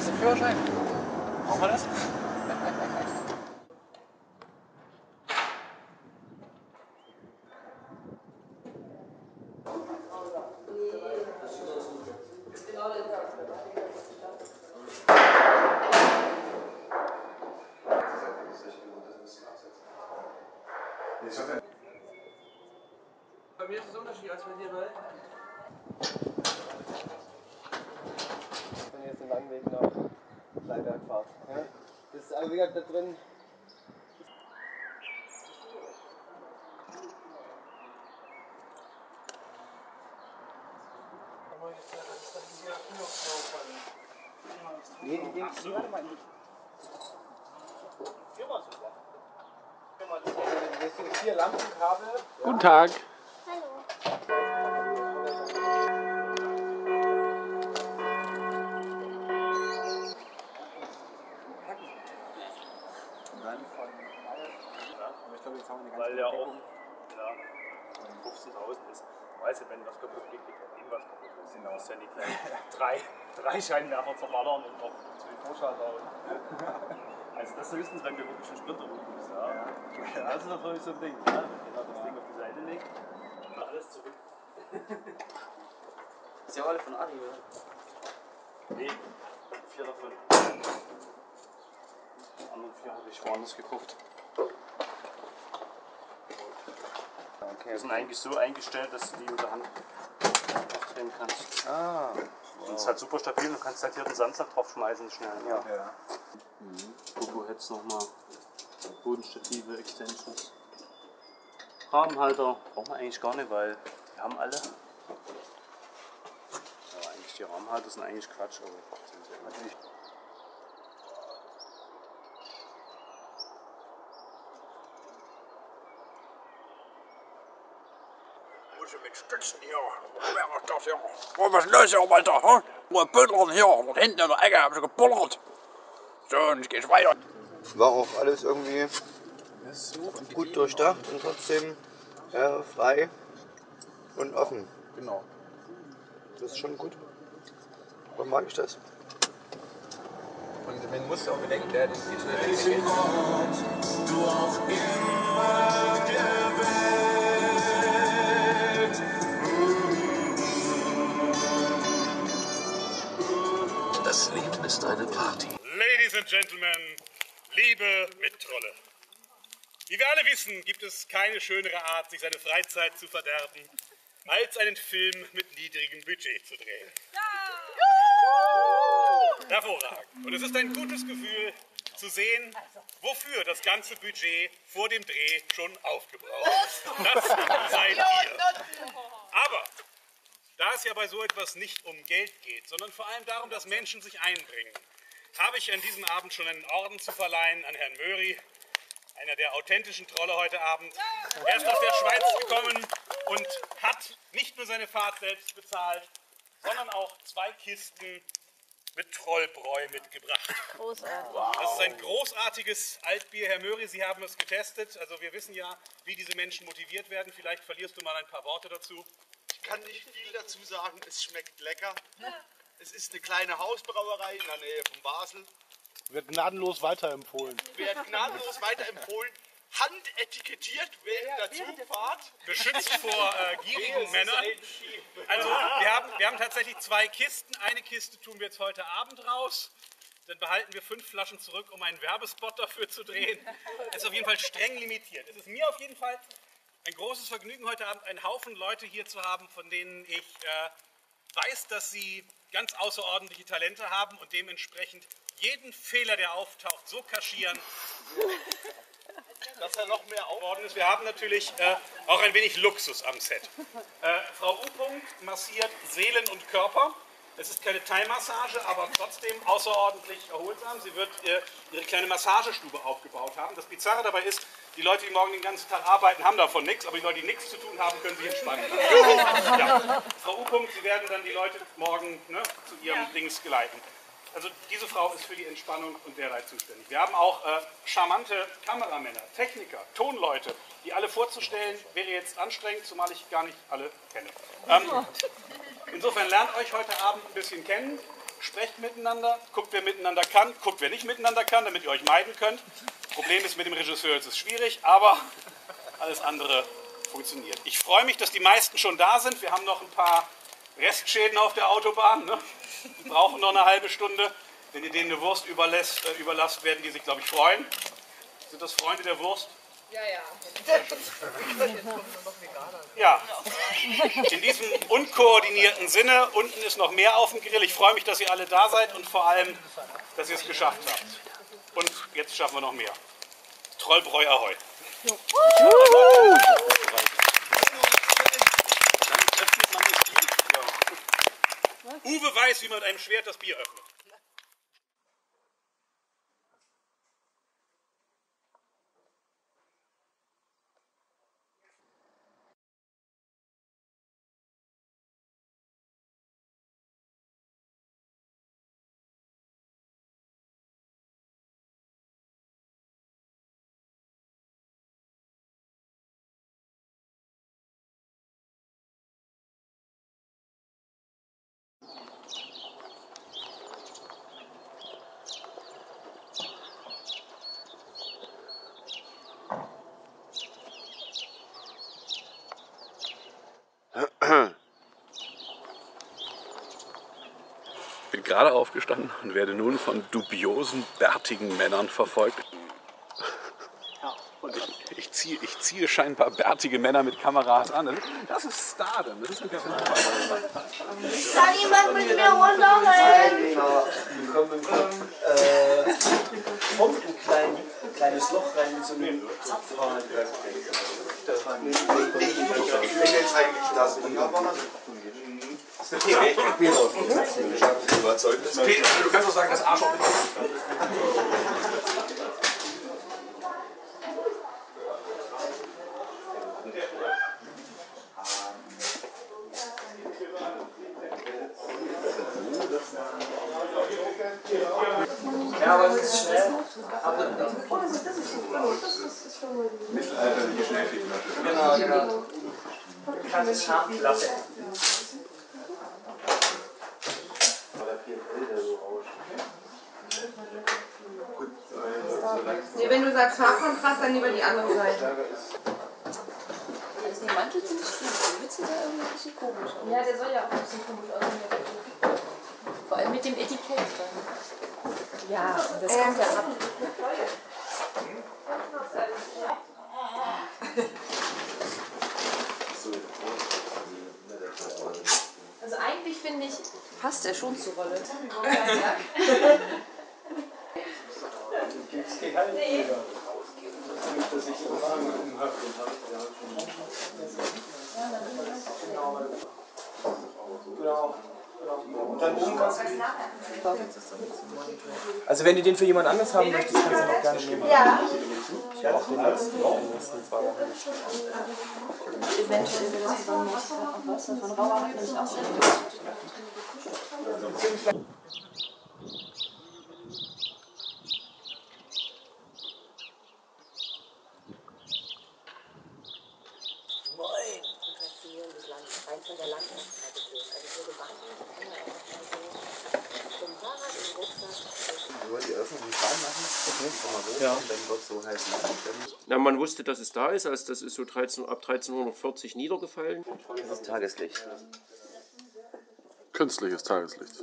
Hast du einen Führerschein? Brauchen wir das? Bei mir ist es unterschiedlich als bei dir, weil. Ich bin jetzt den langen Weg nach Freiberg fahren. Ja? Das ist aber wie gesagt da drin. Nee, die so. Warte mal. Das sind 4 Lampenkabel. Guten Tag. Weil der auch 15.000 ist. Weißt du, wenn was kaputt geht, geht eben was kaputt. Das sind auch die kleinen drei Scheinwerfer zerballern und noch 2 Vorschalter. Also das höchstens, wenn wir wirklich einen Sprinter rumgucken. Ja. Das ist natürlich so ein Ding. Ja? Wenn jemand das Ding auf die Seite legt, dann alles zurück. Das ist ja auch alle von Ari, oder? Nee, 4 davon. Die anderen 4 habe ich woanders gekauft. Okay, die sind eigentlich so eingestellt, dass du die unter Hand aufdrehen kannst. Ah, wow. Und es ist halt super stabil und du kannst halt hier den Sandsack drauf schmeißen schnell. Ja. Ja. Mhm. Coco Heads nochmal. Bodenstative, Extensions. Rahmenhalter braucht man eigentlich gar nicht, weil die haben alle. Ja, eigentlich die Rahmenhalter sind eigentlich Quatsch, aber sind sie immer nicht. Mit Stützen hier. Das hier. Was ist los hier, Alter? Huh? Nur Pötlern hier. Und hinten in der Ecke haben sie gepullert. So, und ich gehe weiter. War auch alles irgendwie gut durchdacht und trotzdem frei und offen. Genau. Das ist schon gut. Warum mag ich das? Und man muss auch bedenken, der das nicht so erledigt. Du auf immer der Welt. Das Leben ist eine Party. Ladies and Gentlemen, Liebe mit Trolle. Wie wir alle wissen, gibt es keine schönere Art, sich seine Freizeit zu verderben, als einen Film mit niedrigem Budget zu drehen. Ja. Hervorragend. Und es ist ein gutes Gefühl, zu sehen, wofür das ganze Budget vor dem Dreh schon aufgebraucht ist. Das seid ihr. Aber da es ja bei so etwas nicht um Geld geht, sondern vor allem darum, dass Menschen sich einbringen, habe ich an diesem Abend schon einen Orden zu verleihen an Herrn Möri, einer der authentischen Trolle heute Abend. Er ist aus der Schweiz gekommen und hat nicht nur seine Fahrt selbst bezahlt, sondern auch 2 Kisten mit Trollbräu mitgebracht. Großartig. Wow. Das ist ein großartiges Altbier, Herr Möri. Sie haben es getestet. Also wir wissen ja, wie diese Menschen motiviert werden. Vielleicht verlierst du mal ein paar Worte dazu. Ich kann nicht viel dazu sagen, es schmeckt lecker. Es ist eine kleine Hausbrauerei in der Nähe von Basel. Wird gnadenlos weiterempfohlen. Wird gnadenlos weiterempfohlen. Handetikettiert während der Zufahrt. Beschützt vor gierigen Männern. Also wir haben tatsächlich 2 Kisten. Eine Kiste tun wir jetzt heute Abend raus. Dann behalten wir 5 Flaschen zurück, um einen Werbespot dafür zu drehen. Es ist auf jeden Fall streng limitiert. Es ist mir auf jeden Fall ein großes Vergnügen, heute Abend einen Haufen Leute hier zu haben, von denen ich weiß, dass sie ganz außerordentliche Talente haben und dementsprechend jeden Fehler, der auftaucht, so kaschieren, dass er noch mehr aufordnen ist. Wir haben natürlich auch ein wenig Luxus am Set. Frau U. massiert Seelen und Körper. Es ist keine Thai-Massage, aber trotzdem außerordentlich erholsam. Sie wird ihre kleine Massagestube aufgebaut haben. Das Bizarre dabei ist, die Leute, die morgen den ganzen Tag arbeiten, haben davon nichts, aber die Leute, die nichts zu tun haben, können sich entspannen. Ja. Frau U. Sie werden dann die Leute morgen zu ihrem Dings geleiten. Also diese Frau ist für die Entspannung und derlei zuständig. Wir haben auch charmante Kameramänner, Techniker, Tonleute, die alle vorzustellen, wäre jetzt anstrengend, zumal ich gar nicht alle kenne. Insofern lernt euch heute Abend ein bisschen kennen. Sprecht miteinander, guckt, wer miteinander kann, guckt, wer nicht miteinander kann, damit ihr euch meiden könnt. Problem ist, mit dem Regisseur ist es schwierig, aber alles andere funktioniert. Ich freue mich, dass die meisten schon da sind. Wir haben noch ein paar Restschäden auf der Autobahn, ne? Die brauchen noch eine halbe Stunde. Wenn ihr denen eine Wurst überlasst, werden die sich, glaube ich, freuen. Sind das Freunde der Wurst? Ja, ja. Ja. In diesem unkoordinierten Sinne, unten ist noch mehr auf dem Grill. Ich freue mich, dass ihr alle da seid und vor allem, dass ihr es geschafft habt. Und jetzt schaffen wir noch mehr. Trollbräu Ahoi. Uwe weiß, wie man mit einem Schwert das Bier öffnet. Ich bin gerade aufgestanden und werde nun von dubiosen, bärtigen Männern verfolgt. Und ich ziehe scheinbar bärtige Männer mit Kameras an. Das ist Stardom. Das ist ein bisschen. Kann jemand mit mir runterrennen? Wir kommen mit ein kleines Loch rein mit so einem Zapfhahn-Handwerk. Ich bin jetzt eigentlich das. Du kannst doch sagen, das Arschloch. Ja, aber es ist schnell. Oh, das ist schon mal die mittelalterliche Schnellfliegflasche. Genau. Du kannst es scharf lassen. Nee, wenn du sagst Farbkontrast, dann lieber die andere Seite. Der Mantel ziemlich viel. Witze da irgendwie ein bisschen komisch. Ja, der soll ja auch ein bisschen komisch aussehen. Vor allem mit dem Etikett dann. Ja, und das kommt ja ab. Also eigentlich finde ich, passt der schon zur Rolle. Es geht halt nicht wieder. Dass ich so angerufen habe. Genau. Und dann oben kannst du den. Also wenn du den für jemand anders haben möchtest, kannst du ihn auch gerne nehmen. Ja. Ich habe auch den letzten 2 Wochen gespielt. Eventuell will das von Wasser von Rauer hat nämlich auch sehr gut. Na, man wusste, dass es da ist, als das ist so ab 1340 niedergefallen. Das ist Tageslicht. Künstliches Tageslicht.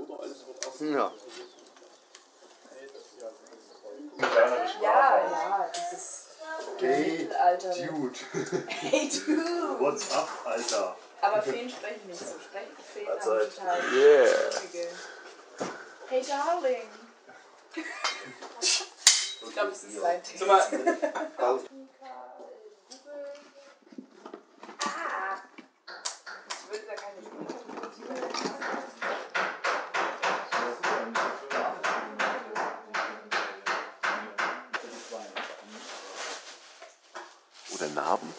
Ja. Ja, das ist. Hey, Dude. Hey, Dude. What's up, Alter? Aber Feen sprechen nicht so. Feen haben total. Yeah. Hey, Darling. Ich glaube, es ist sein Tee. Oder Narben?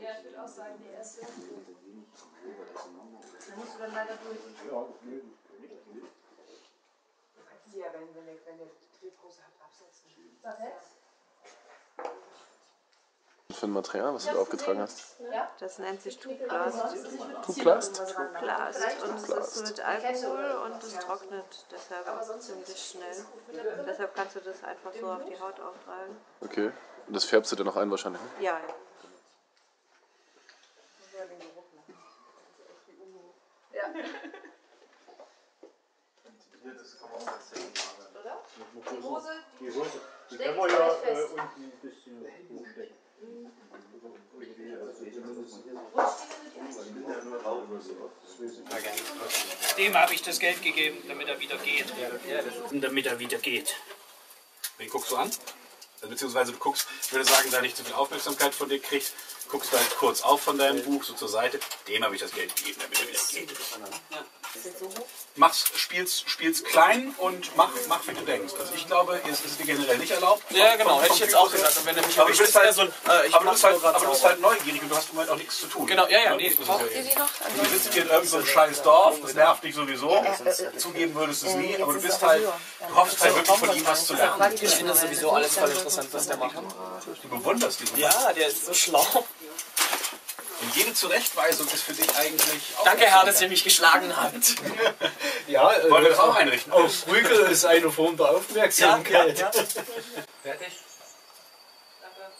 Ja, ich würde auch sagen, die erste. Da musst du dann leider durch. Ja, sie ja, wenn ihr die Triebhose habt, absetzen. Was für ein Material, was du aufgetragen hast? Das nennt sich Tuplast. Tuplast? Tuplast. Und es ist mit Alkohol und es trocknet deshalb auch ziemlich schnell. Deshalb kannst du das einfach so auf die Haut auftragen. Okay. Und das färbst du dann noch ein wahrscheinlich? Ja. Das kann man auch erzählen. Oder? Die Hose, die können wir ja unten ein bisschen hochstecken. Dem habe ich das Geld gegeben, damit er wieder geht. Damit er wieder geht. Wen guckst du an? Beziehungsweise du guckst, ich würde sagen, da nicht zu viel Aufmerksamkeit von dir kriegst, guckst du halt kurz auf von deinem Buch, so zur Seite. Dem habe ich das Geld gegeben, damit er wieder geht. Ja. Spiel's klein und mach wie du denkst. Also ich glaube, es ist dir generell nicht erlaubt. Ja, genau, hätte ich jetzt auch gesagt. Wenn nämlich aber du bist halt neugierig und du hast im Moment auch nichts zu tun. Genau, ja, nee. Braucht ihr die noch? Du sitzt hier in irgendeinem scheiß Dorf, das nervt dich sowieso. Zugeben würdest du es nie, aber du hoffst halt wirklich von ihm was zu lernen. Ich finde das sowieso alles voll interessant, was der macht. Du bewunderst ihn. Ja, der ist so schlau. Und jede Zurechtweisung ist für dich eigentlich auch... Danke, Herr, dass ihr mich geschlagen habt. Ja, wollen wir das auch einrichten? Auf Prügel ist eine Form der Aufmerksamkeit. Ja. Fertig? Danke.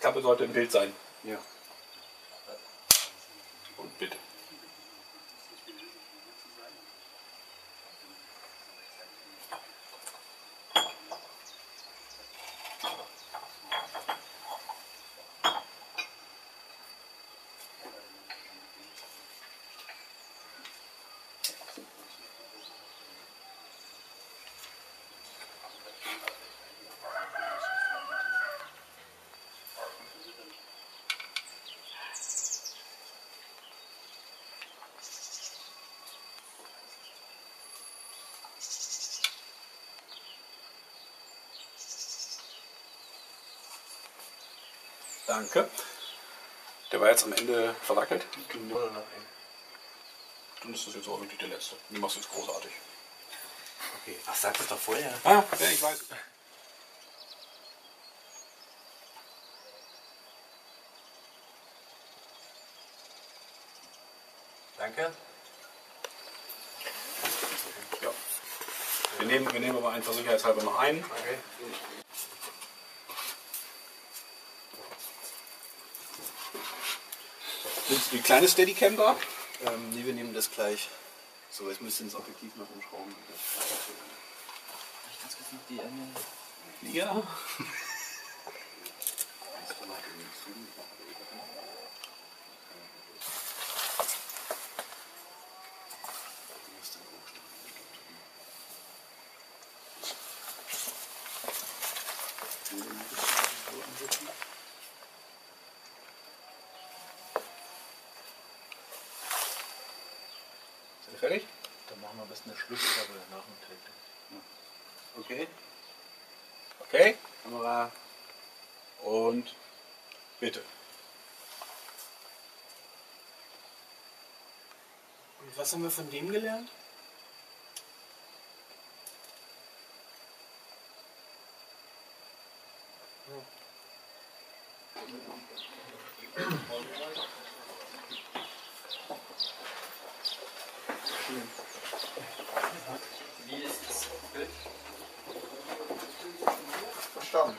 Kappe sollte im Bild sein. Ja. Und bitte. Danke. Der war jetzt am Ende verwackelt. Genau. Dann ist das jetzt auch wirklich der letzte. Du machst jetzt großartig. Okay. Ach, sag das doch vorher. Ah, ja, ich weiß. Danke. Ja. Wir nehmen aber einfach sicherheitshalber noch einen. Okay. Nimmst du die kleine Steadycam da? Nee, wir nehmen das gleich. So, jetzt müsst ihr ins Objektiv noch umschrauben. Ich kann es kurz noch die Ende. Ja. Fertig? Dann machen wir am besten eine Schlusskabel nach dem Trick. Okay. Okay. Kamera. Und bitte. Und was haben wir von dem gelernt?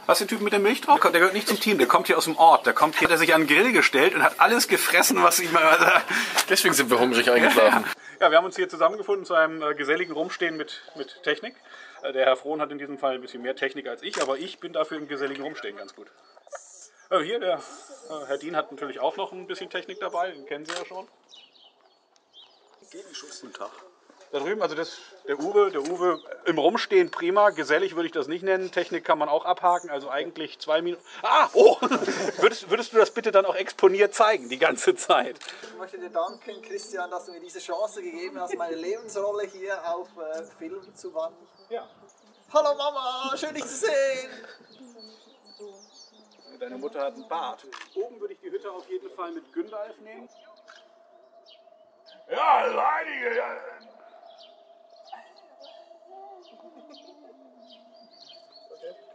Was ist der Typ mit der Milch drauf? Der gehört nicht zum Team, der kommt hier aus dem Ort. Der kommt hier, der sich an den Grill gestellt und hat alles gefressen, was ich mal... Deswegen sind wir hungrig eingeschlafen. Ja, wir haben uns hier zusammengefunden zu einem geselligen Rumstehen mit Technik. Der Herr Frohn hat in diesem Fall ein bisschen mehr Technik als ich, aber ich bin dafür im geselligen Rumstehen ganz gut. Hier, der Herr Dien hat natürlich auch noch ein bisschen Technik dabei, den kennen Sie ja schon. Guten Tag. Da drüben, also der Uwe im Rumstehen prima, gesellig würde ich das nicht nennen, Technik kann man auch abhaken, also eigentlich 2 Minuten... Ah, oh! Würdest du das bitte dann auch exponiert zeigen, die ganze Zeit? Ich möchte dir danken, Christian, dass du mir diese Chance gegeben hast, meine Lebensrolle hier auf Film zu wandeln. Ja. Hallo Mama, schön dich zu sehen! Deine Mutter hat einen Bart. Oben würde ich die Hütte auf jeden Fall mit Gündeif nehmen. Ja, leidige! Ja.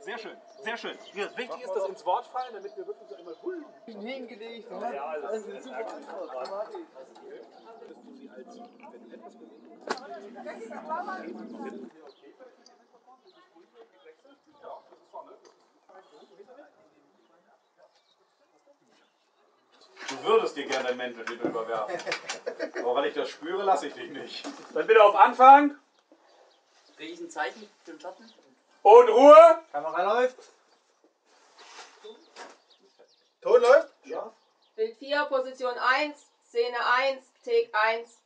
Sehr schön, sehr schön. Wichtig ist, dass ins Wort fallen, damit wir wirklich so einmal hingelegt haben. Ja, das ist super einfach. Du würdest dir gerne den Mänteltitel überwerfen. Aber weil ich das spüre, lasse ich dich nicht. Dann bitte auf Anfang. Kriege ich ein Zeichen für den Schatten? Und Ruhe! Kamera läuft. Ton läuft? Ja. Bild 4, Position 1, Szene 1, Take 1.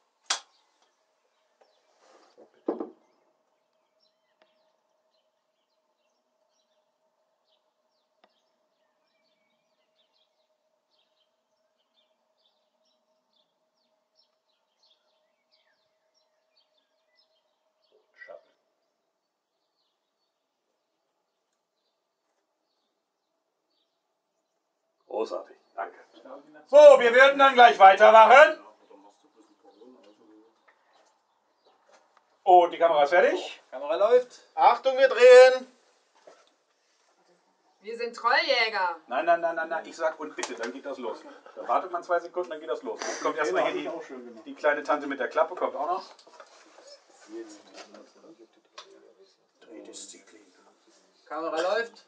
Großartig, danke. So, wir werden dann gleich weitermachen. Oh, die Kamera ist fertig. Kamera läuft. Achtung, wir drehen. Wir sind Trolljäger. Nein, nein, nein, nein, nein. Ich sag und bitte, dann geht das los. Dann wartet man 2 Sekunden, dann geht das los. Jetzt kommt erstmal hier die kleine Tante mit der Klappe, kommt auch noch. Kamera läuft.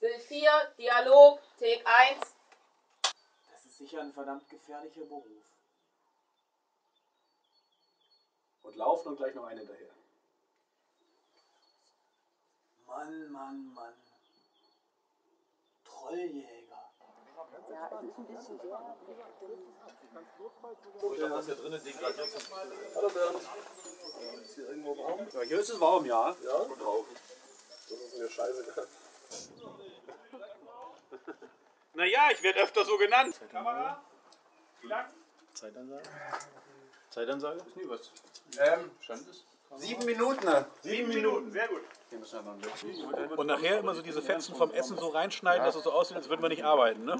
Bild 4, Dialog, Take 1. Das ist sicher ein verdammt gefährlicher Beruf. Und laufen und gleich noch einen hinterher. Mann, Mann, Mann. Trolljäger. Ja, es ist ein bisschen sehr. So, ich glaube, das hier drinnen degradiert. Hallo Bernd. Ist hier irgendwo warm? Ja, hier ist es warm, ja. Ja, und drauf. Das ist eine Scheiße. Naja, ich werde öfter so genannt. Kamera? Zeitansage? Zeitansage? Ist nie was. Stand es? 7 Minuten. 7 Minuten, sehr gut. Und nachher immer so diese Fetzen vom Essen so reinschneiden, dass es so aussieht, als würden wir nicht arbeiten, ne?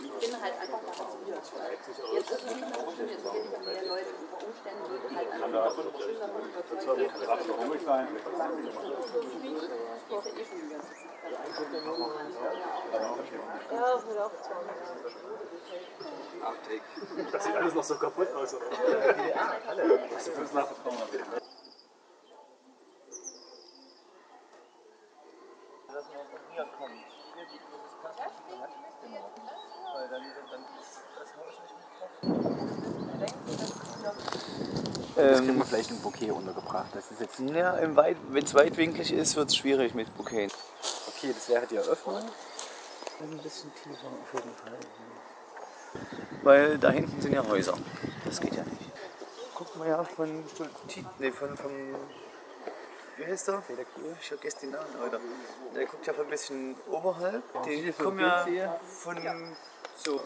Ich bin halt einfach mal dazu. Jetzt ist es nicht mehr so schön, jetzt bin ich ja mehr Leute. Unter Umständen würde ich halt einfach mal so schön davon überzeugen. Das kann doch ruhig sein. Das ist ja eh schon die ganze Zeit. Ja, das wurde auch 2 Minuten. Outtake. Das sieht alles noch so kaputt aus. Ja, alle. Das ist uns nachvertrauen. Dass man von hier kommt. Hier sieht dieses Kasten. Ich habe vielleicht ein Bouquet untergebracht. Das ist jetzt näher im Weit. Wenn es weitwinklig ist, wird es schwierig mit Bouquet. Okay, das wäre die Eröffnung. Ein bisschen tiefer auf jeden Fall. Weil da hinten sind ja Häuser. Das geht ja nicht. Guck mal ja Wie heißt der? Der Kühl. Ich vergesse den Namen, Alter. Der guckt ja von ein bisschen oberhalb. Die kommen ja von. So.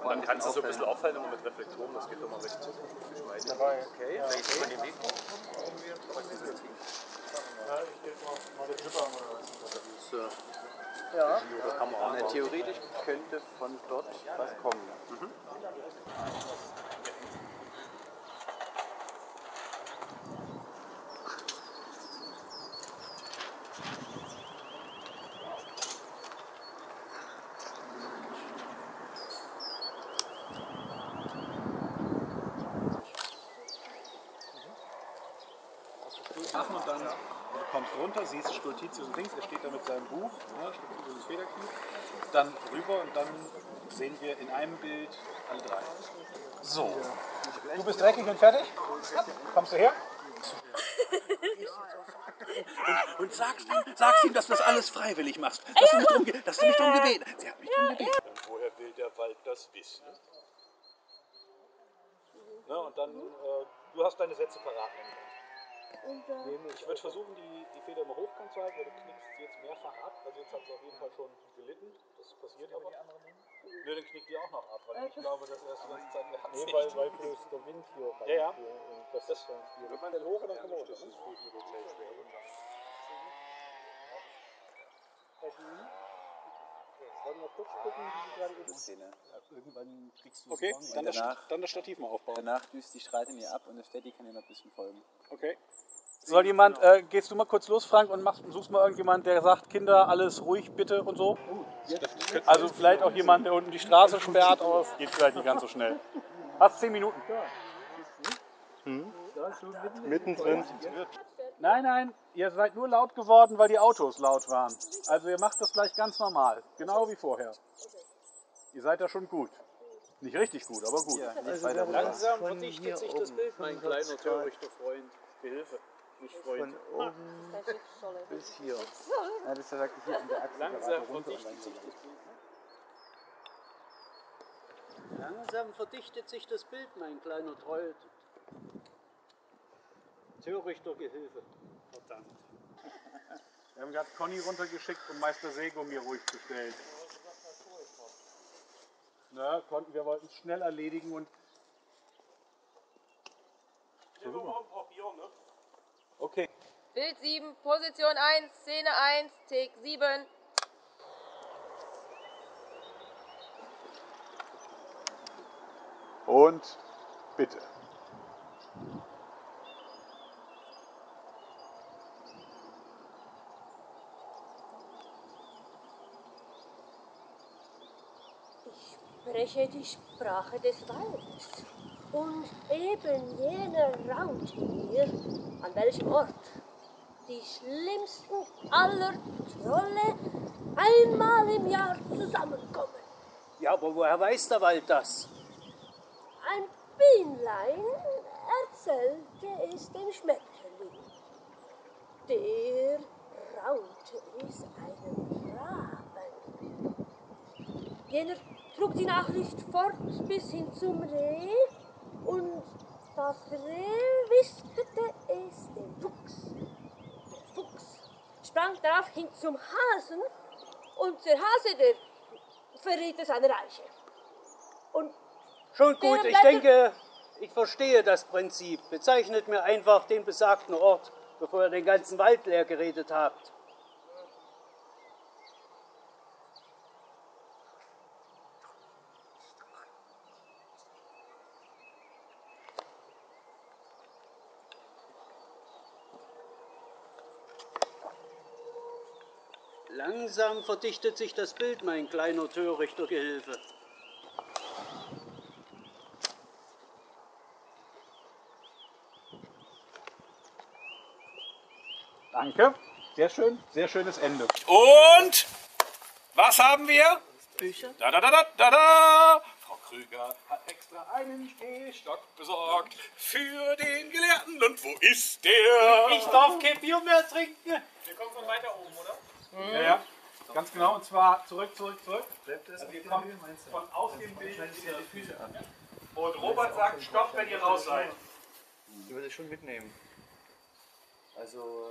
Vor allem kannst du so ein bisschen aufhalten, immer mit Reflektoren, das geht immer recht zu. Okay, ja. Vielleicht über den Weg. Ja, ich gebe mal den Schipper an oder was. So. Ja. Ja, theoretisch könnte von dort was kommen. Mhm. Und dann kommst runter, siehst Stultitius links, er steht da mit seinem Buch, ne, Stultitius Federkiel, dann rüber und dann sehen wir in einem Bild alle 3. So, du bist dreckig und fertig? Kommst du her? Und sagst ihm, dass du das alles freiwillig machst, dass du nicht umgebeten. Sie hat mich umgebeten. Und woher will der Wald das wissen? Ne, und dann, du hast deine Sätze parat. Ich würde versuchen, die Feder immer hochkant zu halten, weil du knickst sie jetzt mehrfach ab. Also jetzt hat sie auf jeden Fall schon gelitten. Das passiert aber. Nö, dann knickt die auch noch ab, weil ich glaube, dass er das die ganze Zeit mehr hat. Nee, weil bloß der Wind hier rein. Ja, ja. Und das ist schon viel. Wenn man den hoch und dann kommt man runter. Das ist gut mit dem Zelt schwer. Okay. Wollen wir noch kurz gucken, wie sie gerade eben ist? Ja, irgendwann kriegst du es morgen. Okay, dann das Stativ mal aufbauen. Danach düst die Streitlinie ab und der Steady kann dir noch ein bisschen folgen. Okay. Soll jemand, gehst du mal kurz los, Frank, und suchst mal irgendjemand, der sagt, Kinder, alles ruhig bitte und so? Also vielleicht auch jemand, der unten die Straße sperrt, aber es geht vielleicht nicht ganz so schnell. Hast 10 Minuten. Hm? Mittendrin. Nein, nein, ihr seid nur laut geworden, weil die Autos laut waren. Also ihr macht das gleich ganz normal, genau wie vorher. Ihr seid ja schon gut. Nicht richtig gut, aber gut. Ja, also langsam verdichtet sich das Bild, mein kleiner, törichter Freund. Gehilfe. Von oben bis hier. Ja, das ist ja wirklich hier in der Achse. Langsam verdichtet sich das Bild, mein kleiner Troll. Törichter Gehilfe. Verdammt. Wir haben gerade Conny runtergeschickt, um Meister Segum hier ruhig zu stellen. Na, wir wollten es schnell erledigen und. So, probieren, ne? Okay. Bild 7, Position 1, Szene 1, Take 7. Und bitte. Ich spreche die Sprache des Waldes. Und eben jener raunt mir, an welchem Ort die schlimmsten aller Trolle einmal im Jahr zusammenkommen. Ja, aber woher weiß der Wald das? Ein Bienlein erzählte es dem Schmetterling. Der raunte es einem Raben. Jener trug die Nachricht fort bis hin zum Reh. Und das Reh wisperte es dem Fuchs. Der Fuchs sprang daraufhin zum Hasen und der Hase, der verriet es an Reiche. Und schon gut, ich denke, ich verstehe das Prinzip. Bezeichnet mir einfach den besagten Ort, bevor ihr den ganzen Wald leer geredet habt. Langsam verdichtet sich das Bild, mein kleiner törichter Gehilfe. Danke, sehr schön, sehr schönes Ende. Und was haben wir? Bücher. Da da da da da da. Frau Krüger hat extra einen Stehstock besorgt für den Gelehrten. Und wo ist der? Ich darf kein Bier mehr trinken. Wir kommen von weiter oben, oder? Ja, ja, ganz genau. Und zwar zurück. Also ihr kommt von aus dem Bild wieder die Füße an. Und Robert sagt, stopp, wenn ihr raus seid. Ich würde es schon mitnehmen. Also,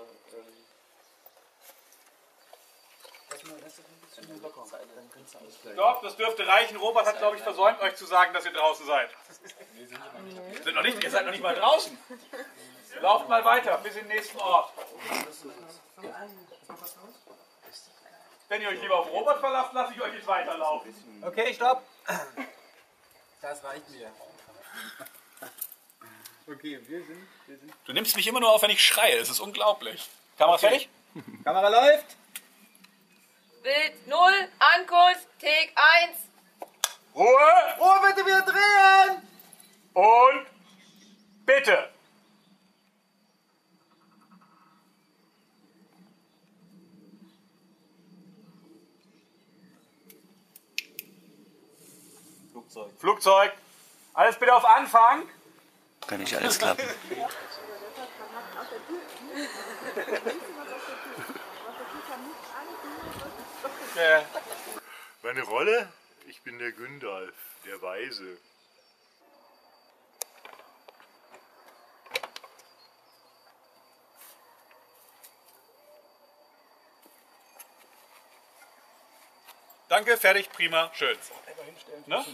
stopp, das dürfte reichen. Robert hat, glaube ich, versäumt, euch zu sagen, dass ihr draußen seid. Ihr seid noch nicht mal draußen. Lauft mal weiter bis in den nächsten Ort. Wenn ihr euch lieber auf Robert verlasst, lasse ich euch nicht weiterlaufen. Okay, stopp. Das reicht mir. Okay, wir sind. Du nimmst mich immer nur auf, wenn ich schreie. Es ist unglaublich. Kamera fertig? Kamera läuft. Bild 0, Ankunft, Take 1. Ruhe. Ruhe, bitte wieder drehen. Und bitte. Flugzeug. Alles bitte auf Anfang. Kann nicht alles klappen. Meine Rolle? Ich bin der Gündalf, der Weise. Danke, fertig, prima, schön. Ne?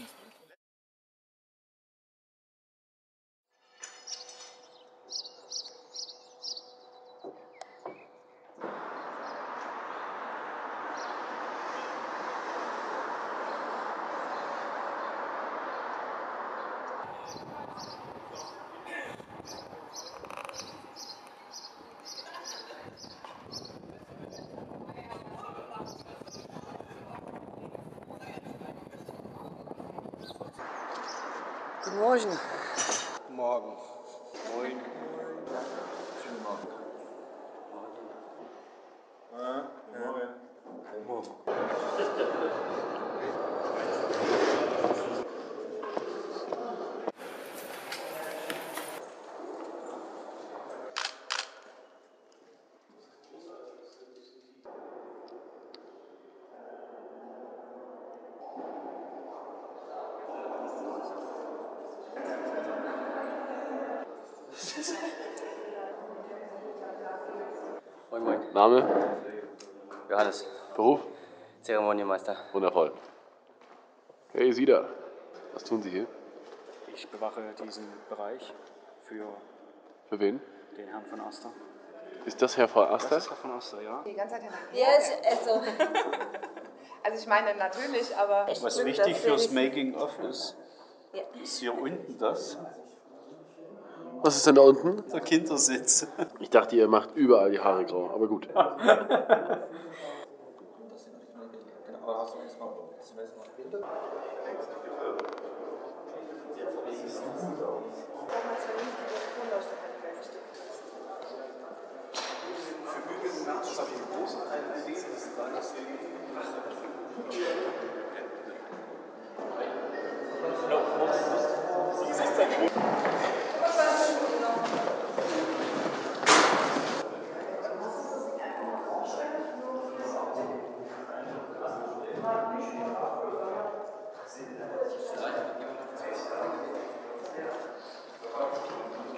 Guten Morgen. Guten Morgen. Moin. Guten Morgen. Ja. Guten Morgen. Guten Morgen. Moin, moin. Name? Johannes. Beruf? Zeremonienmeister. Wundervoll. Hey, Sie da. Was tun Sie hier? Ich bewache diesen Bereich für... Für wen? Den Herrn von Aster. Ist das Herr von Aster? Das ist Herr von Aster, ja. Die ganze Zeit also... Also ich meine natürlich, aber... Was wichtig fürs Making-of ist, ist hier unten das. Was ist denn da unten? Der Kindersitz. Ich dachte, ihr macht überall die Haare grau, aber gut.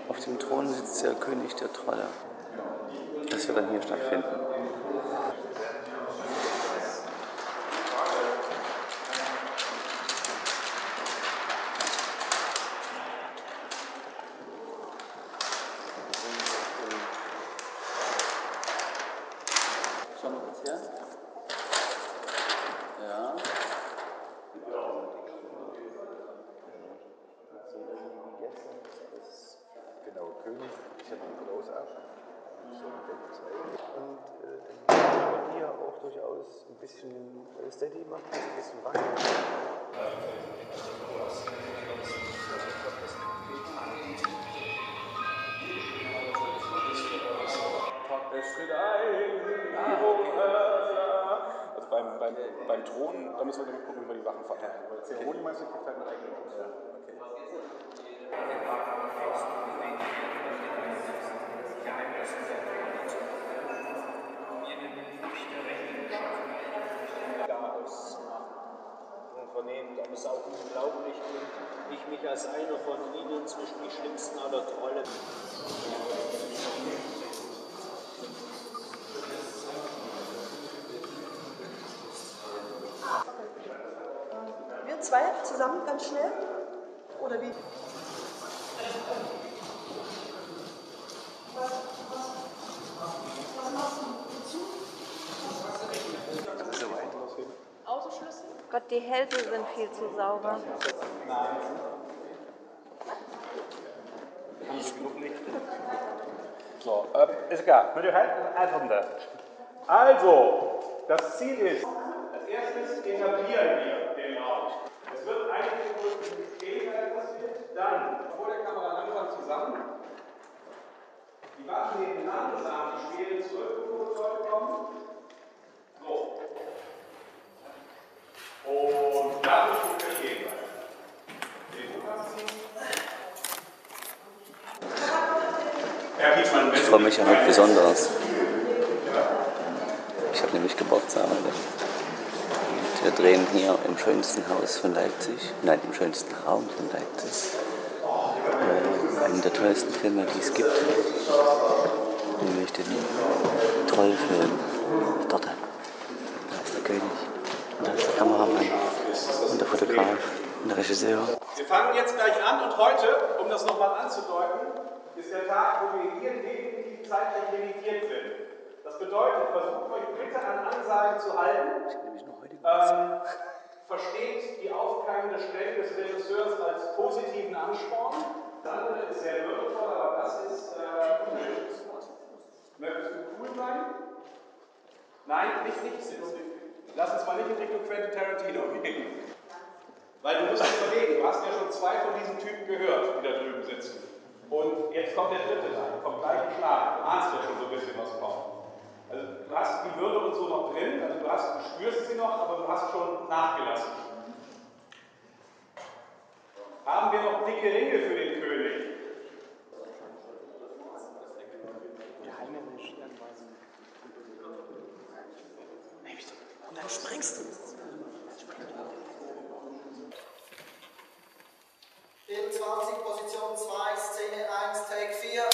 Auf dem Thron sitzt der König der Trolle. Das wird dann hier stattfinden. Schauen wir kurz her. Ja. König, ich habe einen Close-Up und so dann hier auch durchaus ein bisschen steady macht, ein bisschen wackelig. Also beim Thron, da müssen wir nämlich gucken, wie wir die Wachen verteilen. Weil der Zeremonienmeister kriegt halt einen eigenen Thron. Da muss auch unglaublich und ich mich als einer von ihnen zwischen die schlimmsten aller Trolle. Wir zwei zusammen ganz schnell? Oder wie? Was machst du dazu? Autoschlüssel? Gott, die Hälse sind viel zu sauber. Nein. Ist genug Licht. So, ist egal. Mit den Händen einfach runter. Also, das Ziel ist, als erstes etablieren wir den Raum. Es wird eigentlich weniger passiert. Dann, vor der Kamera langsam zusammen. Die Waffen nehmen langsam die Schwere zurück, wo es heute kommen. So. Und da müssen wir gehen. Ich freue mich ja heute besonders. Ich habe nämlich Geburtstag heute. Und wir drehen hier im schönsten Haus von Leipzig, nein, im schönsten Raum von Leipzig. Einen der tollsten Filme, die es gibt. Nämlich den Trollfilm. Dort. Da ist der König. Da ist der Kameramann und der Fotograf und der Regisseur. Wir fangen jetzt gleich an und heute, um das nochmal anzudeuten, ist der Tag, wo wir hier definitiv zeitlich limitiert sind. Das bedeutet, versucht euch bitte an Ansagen zu halten. Ich habe nämlich noch heute versteht die aufkeimende Strenge des Regisseurs als positiven Ansporn. Das andere ist sehr würdevoll, aber das ist unnötig. Möchtest du cool sein? Nein, nicht sitzen. Lass uns mal nicht in Richtung Quentin Tarantino gehen. Weil du musst dich überlegen, du hast ja schon zwei von diesen Typen gehört, die da drüben sitzen. Und jetzt kommt der dritte da, vom gleichen Schlag. Du ahnst ja schon so ein bisschen, was kommt. Also du hast die Würde und so noch drin, also du spürst sie noch, aber du hast schon nachgelassen. Haben wir noch dicke Ringe für den König? Und dann springst du. In 20, Position 2, Szene 1, Take 4.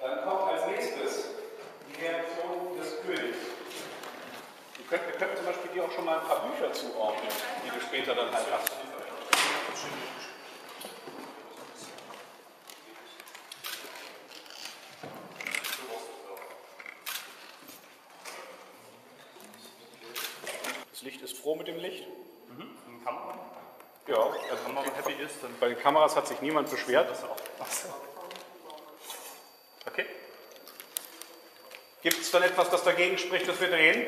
Dann kommt als nächstes die Reaktion des Königs. Wir könnten zum Beispiel dir auch schon mal ein paar Bücher zuordnen, die du später dann halt hast. Das Licht ist froh mit dem Licht. Mhm. Und Kamera? Ja, also wenn man happy ist. Bei den Kameras hat sich niemand beschwert. Das auch. Okay. Gibt es dann etwas, das dagegen spricht, dass wir drehen?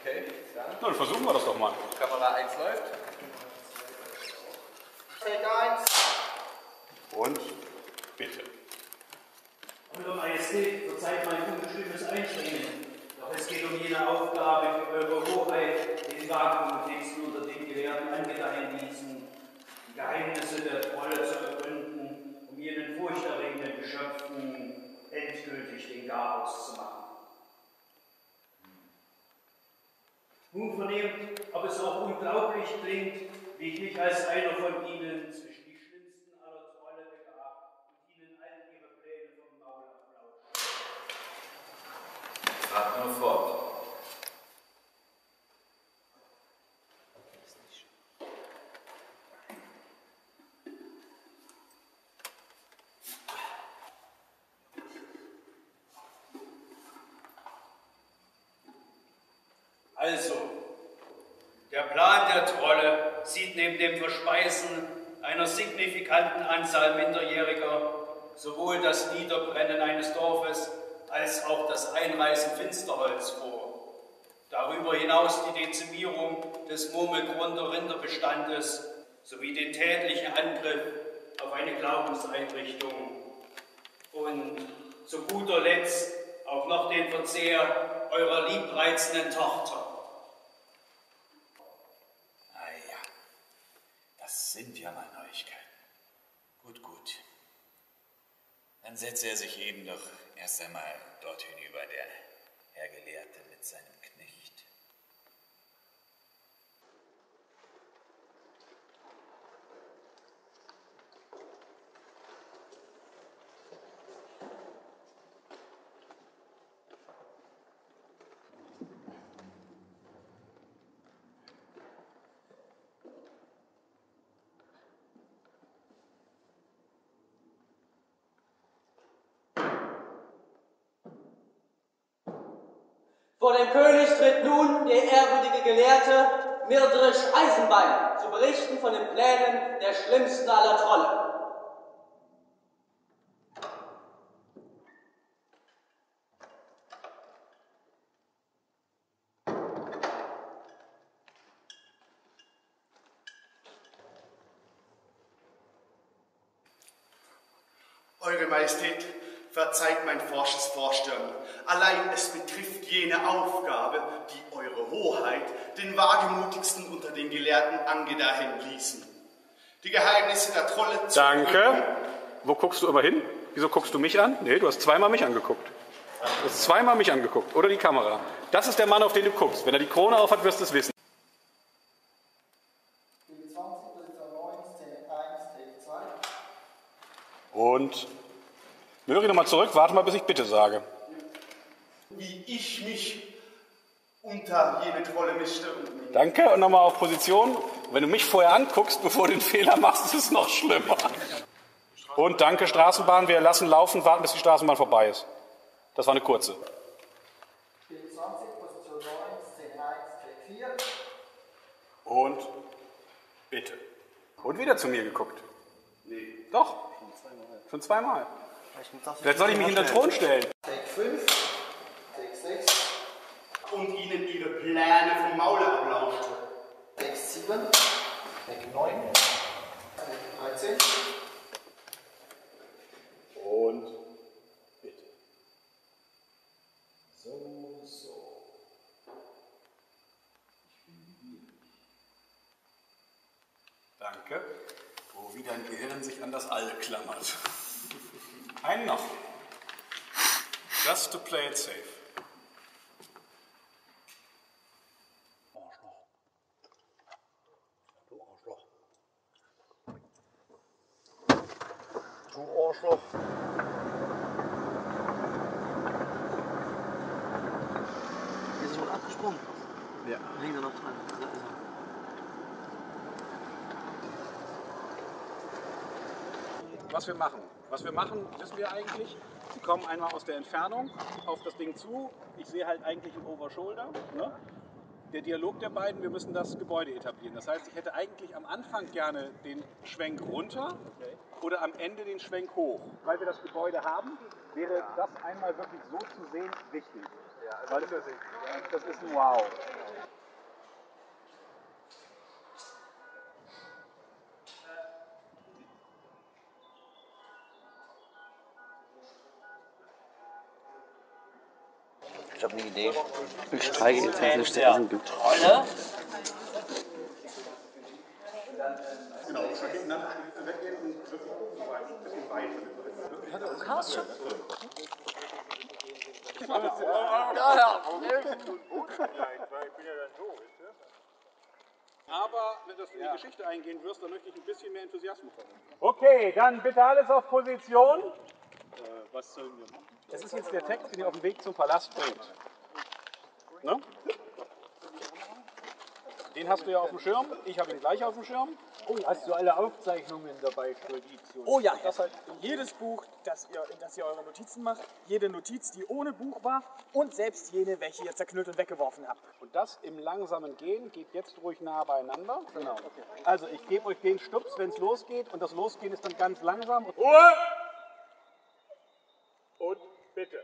Okay, dann versuchen wir das doch mal. Kamera 1 läuft. Take 1. Und bitte. Eure Majestät, verzeiht mein unbestimmtes Einschränken. Doch es geht um jene Aufgabe, die eure Hoheit den Wagenkomplex unter den Gewährten angedeihen ließen. Geheimnisse der Trolle zu ergründen, um jenen furchterregenden Geschöpfen endgültig den Garaus zu machen. Nun vernehmt, ob es auch unglaublich klingt, wie ich mich als einer von ihnen zwischen die schlimmsten aller Trolle begab und ihnen all ihre Pläne vom Maul ablauschte. Fahrt nur fort. Also, der Plan der Trolle sieht neben dem Verspeisen einer signifikanten Anzahl Minderjähriger sowohl das Niederbrennen eines Dorfes als auch das Einreißen Finsterholz vor. Darüber hinaus die Dezimierung des Murmelgrunder Rinderbestandes sowie den tätlichen Angriff auf eine Glaubenseinrichtung. Und zu guter Letzt auch noch den Verzehr eurer liebreizenden Tochter. Sind ja mal Neuigkeiten. Gut, gut. Dann setze er sich eben doch erst einmal dort hinüber, der Herr Gelehrte mit seinem Knecht. Vor dem König tritt nun der ehrwürdige Gelehrte Mirdrisch Eisenbein zu berichten von den Plänen der schlimmsten aller Trolle. Eure Majestät, verzeiht mein forsches Vorstürmen. Allein es betrifft jene Aufgabe, die eure Hoheit den wagemutigsten unter den Gelehrten angedeihen ließen. Die Geheimnisse der Trolle zu... Danke. Wo guckst du immer hin? Wieso guckst du mich an? Nee, du hast zweimal mich angeguckt. Du hast zweimal mich angeguckt. Oder die Kamera. Das ist der Mann, auf den du guckst. Wenn er die Krone aufhat, wirst du es wissen. Und... Möri nochmal zurück, warte mal, bis ich bitte sage. Wie ich mich unter jede Trolle mischte. Danke, und nochmal auf Position. Wenn du mich vorher anguckst, bevor du den Fehler machst, ist es noch schlimmer. Und danke, Straßenbahn. Wir lassen laufen, warten, bis die Straßenbahn vorbei ist. Das war eine kurze. Bild 20, Position 9, Szene 1, Track 4. Und bitte. Und wieder zu mir geguckt. Nee. Doch. Schon zweimal. Vielleicht soll ich mich hinter den Thron stellen. Track 5, Track 6. Und ihnen ihre Pläne vom Maule ablauschte. Track 7, Track 9, Track 13. Und bitte. So, so. Danke. Wo wieder ein Gehirn sich an das All klammert. Einen noch. Just to play it safe. Arschloch. Du Arschloch. Du Arschloch. Ja. Da hängt er noch dran. Da ist er. Was wir machen, wissen wir eigentlich. Sie kommen einmal aus der Entfernung auf das Ding zu. Ich sehe halt eigentlich im Overshoulder. Ne? Der Dialog der beiden, wir müssen das Gebäude etablieren. Das heißt, ich hätte eigentlich am Anfang gerne den Schwenk runter oder am Ende den Schwenk hoch. Weil wir das Gebäude haben, wäre das einmal wirklich so zu sehen wichtig. Ja, das ist ein Wow. Ich habe eine Idee. Ich streike jetzt, dass es der Essen gibt. Rolle. Genau, weggehen und wirklich ein bisschen weit. Chaos schon? Aber wenn du in die Geschichte eingehen wirst, dann möchte ich ein bisschen mehr Enthusiasmus haben. Okay, dann bitte alles auf Position. Was sollen wir machen? Das ist jetzt der Text, den ihr auf dem Weg zum Palast bringt. Ne? Den hast du ja auf dem Schirm, ich habe ihn gleich auf dem Schirm. Oh, hast du alle Aufzeichnungen dabei für die Edition? Oh ja, das halt jedes Buch, das ihr eure Notizen macht, jede Notiz, die ohne Buch war und selbst jene, welche ihr zerknüllt und weggeworfen habt. Und das im langsamen Gehen geht jetzt ruhig nah beieinander. Genau. Okay. Also ich gebe euch den Stups, wenn es losgeht, und das Losgehen ist dann ganz langsam. Ruhe! Und bitte.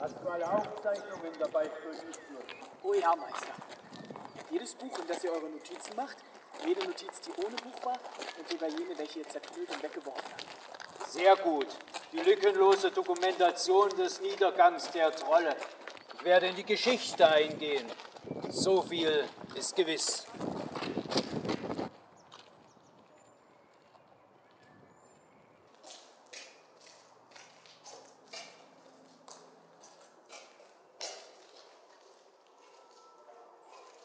Hast du alle Aufzeichnungen dabei für die Führung? Oh ja, Meister. Jedes Buch, in das ihr eure Notizen macht, jede Notiz, die ohne Buch war, und über jene, welche ihr zerknüllt und weggeworfen habt. Sehr gut. Die lückenlose Dokumentation des Niedergangs der Trolle. Ich werde in die Geschichte eingehen. So viel ist gewiss.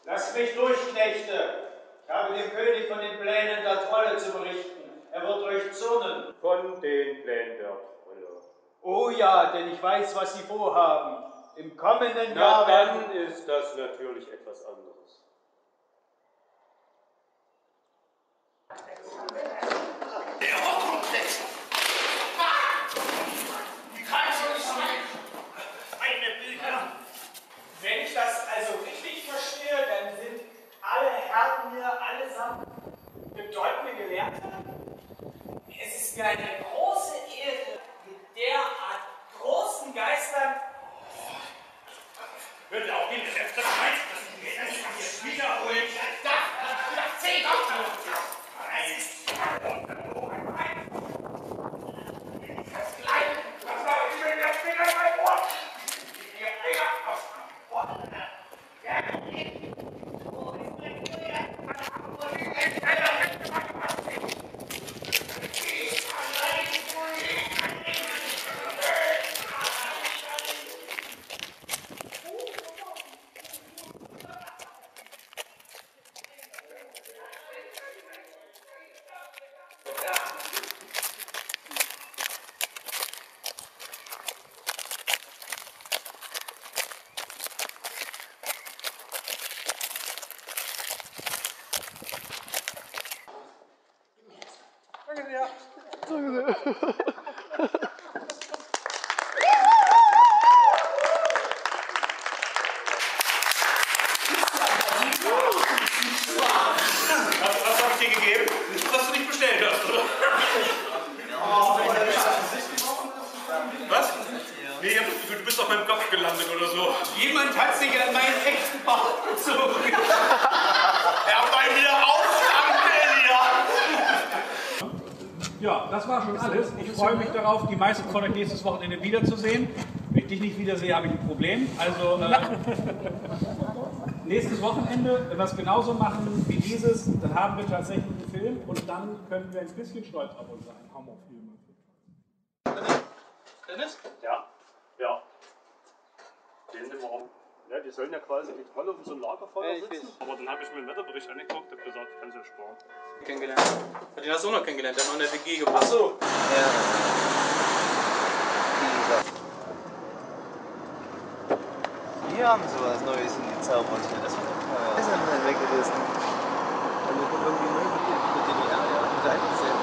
Lasst mich durch, Knechte. Ich habe dem König von den Plänen der Trolle zu berichten. Er wird euch zürnen. Von den Plänen der Trolle. Oh ja, denn ich weiß, was sie vorhaben. Im kommenden Jahr werden... Dann ist das natürlich etwas anderes. Der Horrorkomplex! Wie kann es nicht sein? Meine Bilder! Wenn ich das also richtig verstehe, dann sind alle Herren hier allesamt bedeutende Gelehrte. Es ist mir eine große Ehre, mit derart großen Geistern. Würde auch gehen, dass das heißt, dass wir das jetzt wiederholen. Das 10 Wochen. Die meisten von euch nächstes Wochenende wiederzusehen. Wenn ich dich nicht wiedersehe, habe ich ein Problem. Also nächstes Wochenende, wenn wir es genauso machen wie dieses, dann haben wir tatsächlich einen Film und dann können wir ein bisschen stolz auf uns sein. Dennis? Ja. Ja. Warum? Ja, die sollen ja quasi nicht alle um so ein Lagerfeuer sitzen. Aber dann habe ich mir einen Wetterbericht angeguckt und gesagt, ich kann es ja sparen. Kennengelernt. Hat den hast du noch kennengelernt, der hat noch in der WG gebracht. Ach so. Ja. Wir haben sowas Neues in die Zauberwelt. Das ist ja nicht weg gewesen. Also wir kommen irgendwie neu mit der DDR, ja, mit der Einzelzeit.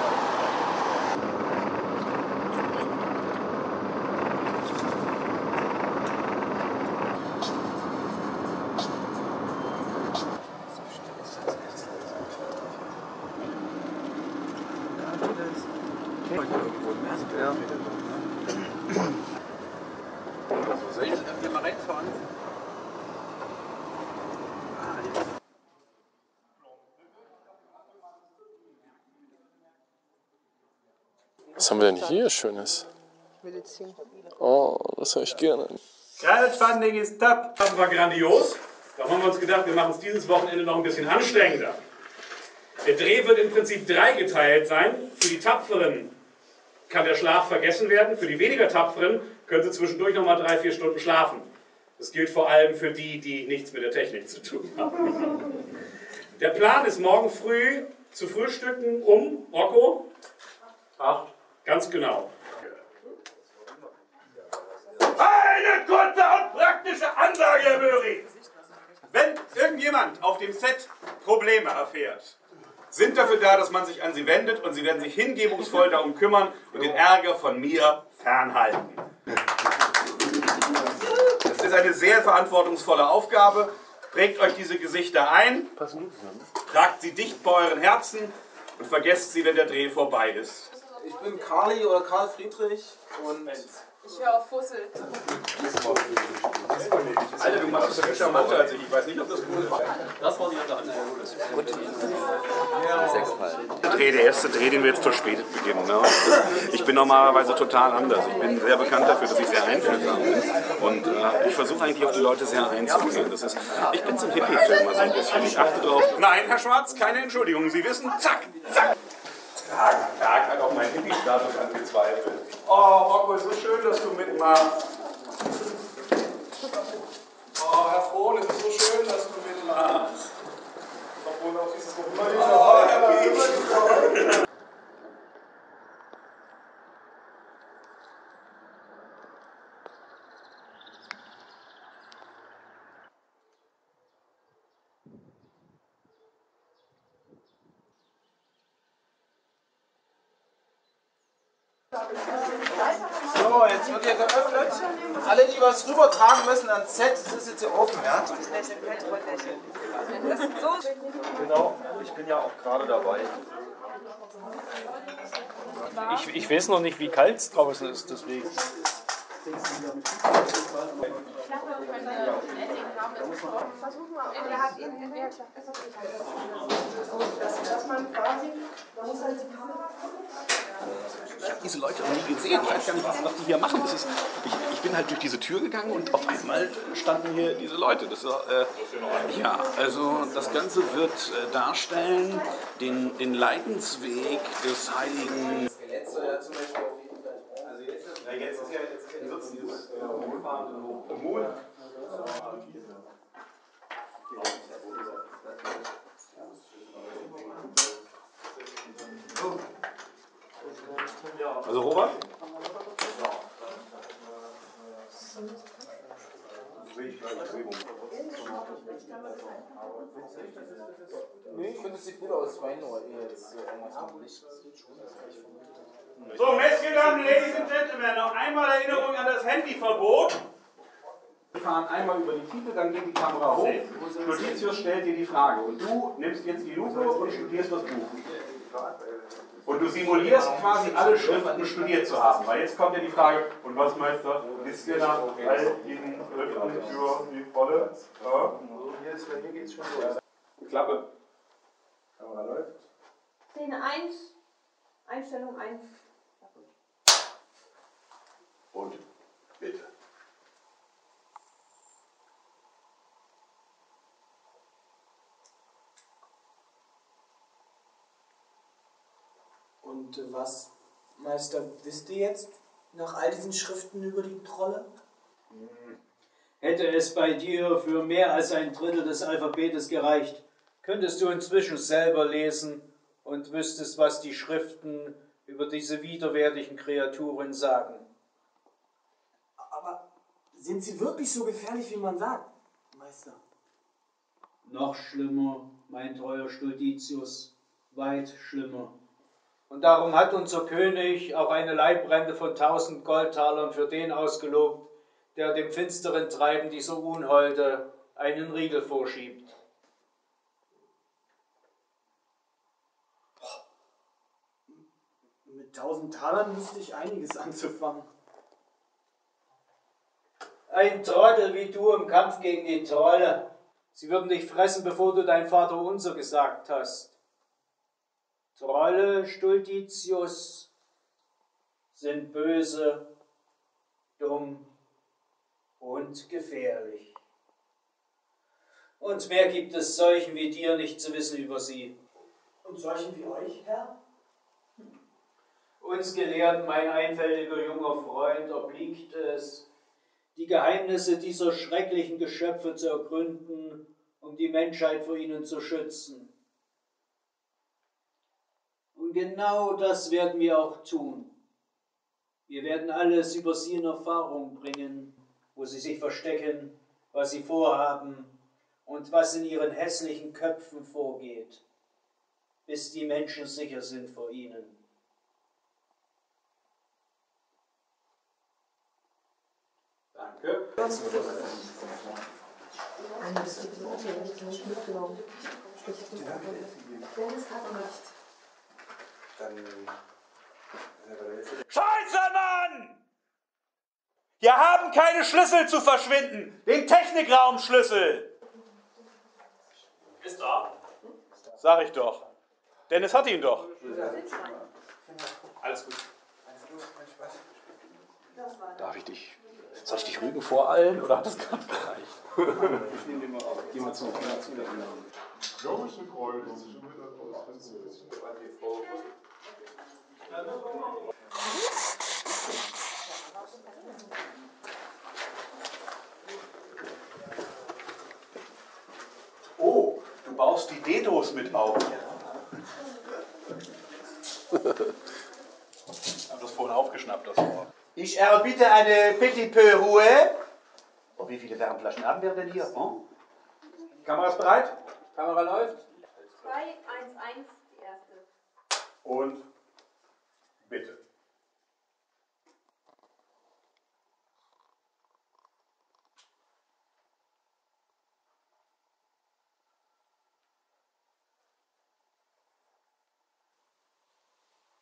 Was haben wir denn hier Schönes? Medizin. Oh, das höre ich gerne. Crowdfunding ist top. Das war grandios. Da haben wir uns gedacht, wir machen es dieses Wochenende noch ein bisschen anstrengender. Der Dreh wird im Prinzip dreigeteilt sein. Für die Tapferen kann der Schlaf vergessen werden. Für die weniger Tapferen können sie zwischendurch nochmal 3-4 Stunden schlafen. Das gilt vor allem für die, die nichts mit der Technik zu tun haben. Der Plan ist morgen früh zu frühstücken um, Rocco? 8. Ganz genau. Eine kurze und praktische Ansage, Herr Möri. Wenn irgendjemand auf dem Set Probleme erfährt, sind dafür da, dass man sich an sie wendet und sie werden sich hingebungsvoll darum kümmern und den Ärger von mir fernhalten. Das ist eine sehr verantwortungsvolle Aufgabe. Prägt euch diese Gesichter ein, tragt sie dicht bei euren Herzen und vergesst sie, wenn der Dreh vorbei ist. Ich bin Karli oder Karl Friedrich und... Ich höre auf Fussel. Alter, du machst das frischer Mathe als ich. Ich weiß nicht, ob das cool war. Das war die unter anderem. Gut. Der erste Dreh, den wir jetzt verspätet beginnen. Ne? Ich bin normalerweise total anders. Ich bin sehr bekannt dafür, dass ich sehr einfühlsam bin. Und ich versuche eigentlich auf die Leute sehr einzugehen. Das ist, ich bin so ein Hippie-Film, also ein bisschen. Ich achte drauf. Nein, Herr Schwarz, keine Entschuldigung. Sie wissen, zack, zack. Tag, Tag hat auch mein Hippie-Status angezweifelt. Oh, Rocco, so schön, dass du mitmachst. Oh, Herr Frohn, es ist so schön, dass du mitmachst. Obwohl auch dieses Problem. Oh, Herr Kühn. So, jetzt wird hier geöffnet. Alle, die was rübertragen müssen ans Set, das ist jetzt hier offen, ja? Genau, ich bin ja auch gerade dabei. Ich weiß noch nicht, wie kalt es draußen ist, deswegen. Ich habe diese Leute noch nie gesehen, ich weiß gar nicht, was die hier machen. Das ist, ich bin halt durch diese Tür gegangen und auf einmal standen hier diese Leute. Das war, ja, also das Ganze wird darstellen den Leidensweg des Heiligen. Ja, jetzt ist ja dieses wohlfahrende Mond. Also Robert? Nee, ich finde, es sieht gut aus. So, Messgedanken, Ladies and Gentlemen, noch einmal Erinnerung an das Handyverbot. Wir fahren einmal über die Tiefe, dann geht die Kamera hoch. Notitius stellt dir die Frage und du nimmst jetzt die Lupe und studierst das Buch. Und du simulierst quasi alle Schriften studiert zu haben, weil jetzt kommt ja die Frage, und was meinst du, ist dir nach all diesen Schriften für die Rolle? Ja. Hier geht's schon los. Klappe. Kamera läuft. Szene 1, Einstellung 1. Und bitte. Und was, Meister, wisst ihr jetzt nach all diesen Schriften über die Trolle? Hätte es bei dir für mehr als ein Drittel des Alphabetes gereicht, könntest du inzwischen selber lesen und wüsstest, was die Schriften über diese widerwärtigen Kreaturen sagen. Aber sind sie wirklich so gefährlich, wie man sagt, Meister? Noch schlimmer, mein teurer Studitius, weit schlimmer. Und darum hat unser König auch eine Leibrente von 1000 Goldtalern für den ausgelobt, der dem finsteren Treiben dieser Unholde einen Riegel vorschiebt. Mit 1000 Talern müsste ich einiges anzufangen. Ein Trottel wie du im Kampf gegen die Trolle. Sie würden dich fressen, bevor du dein Vater unser gesagt hast. Trolle, Stultitius, sind böse, dumm und gefährlich. Und mehr gibt es solchen wie dir nicht zu wissen über sie. Und solchen wie euch, Herr? Uns Gelehrten, mein einfältiger junger Freund, obliegt es, die Geheimnisse dieser schrecklichen Geschöpfe zu ergründen, um die Menschheit vor ihnen zu schützen. Und genau das werden wir auch tun. Wir werden alles über sie in Erfahrung bringen, wo sie sich verstecken, was sie vorhaben und was in ihren hässlichen Köpfen vorgeht, bis die Menschen sicher sind vor ihnen. Danke. Scheiße, Mann! Wir haben keine Schlüssel zu verschwinden! Den Technikraumschlüssel! Ist da. Sag ich doch. Dennis hat ihn doch. Alles gut. Darf ich dich? Soll ich dich rügen vor allen oder hat das gerade gereicht? Ich nehme den mal auf. Geh mal zum anderen. Oh, du baust die Dedos mit auf. Ich habe das vorhin aufgeschnappt, das Wort. Ich erbitte eine petit peu Ruhe. Oh, wie viele Wärmflaschen haben wir denn hier? Hm? Kamera ist bereit? Kamera läuft. 2, 1, 1, die erste. Und bitte.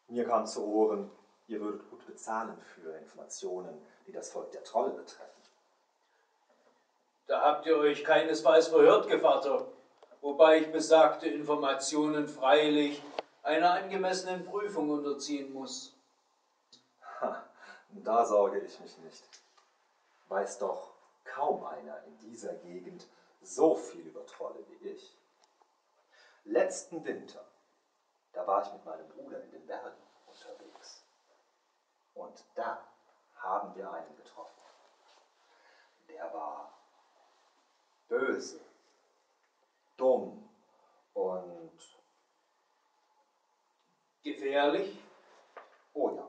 Mir kam zu Ohren, ihr würdet gut bezahlen für Informationen, die das Volk der Trolle betreffen. Da habt ihr euch keinesfalls verhört, Gevatter. Wobei ich besagte Informationen freilich einer angemessenen Prüfung unterziehen muss. Ha, da sorge ich mich nicht. Weiß doch kaum einer in dieser Gegend so viel über Trolle wie ich. Letzten Winter, da war ich mit meinem Bruder in den Bergen unterwegs. Und da haben wir einen getroffen. Der war böse, dumm und gefährlich? Oh ja,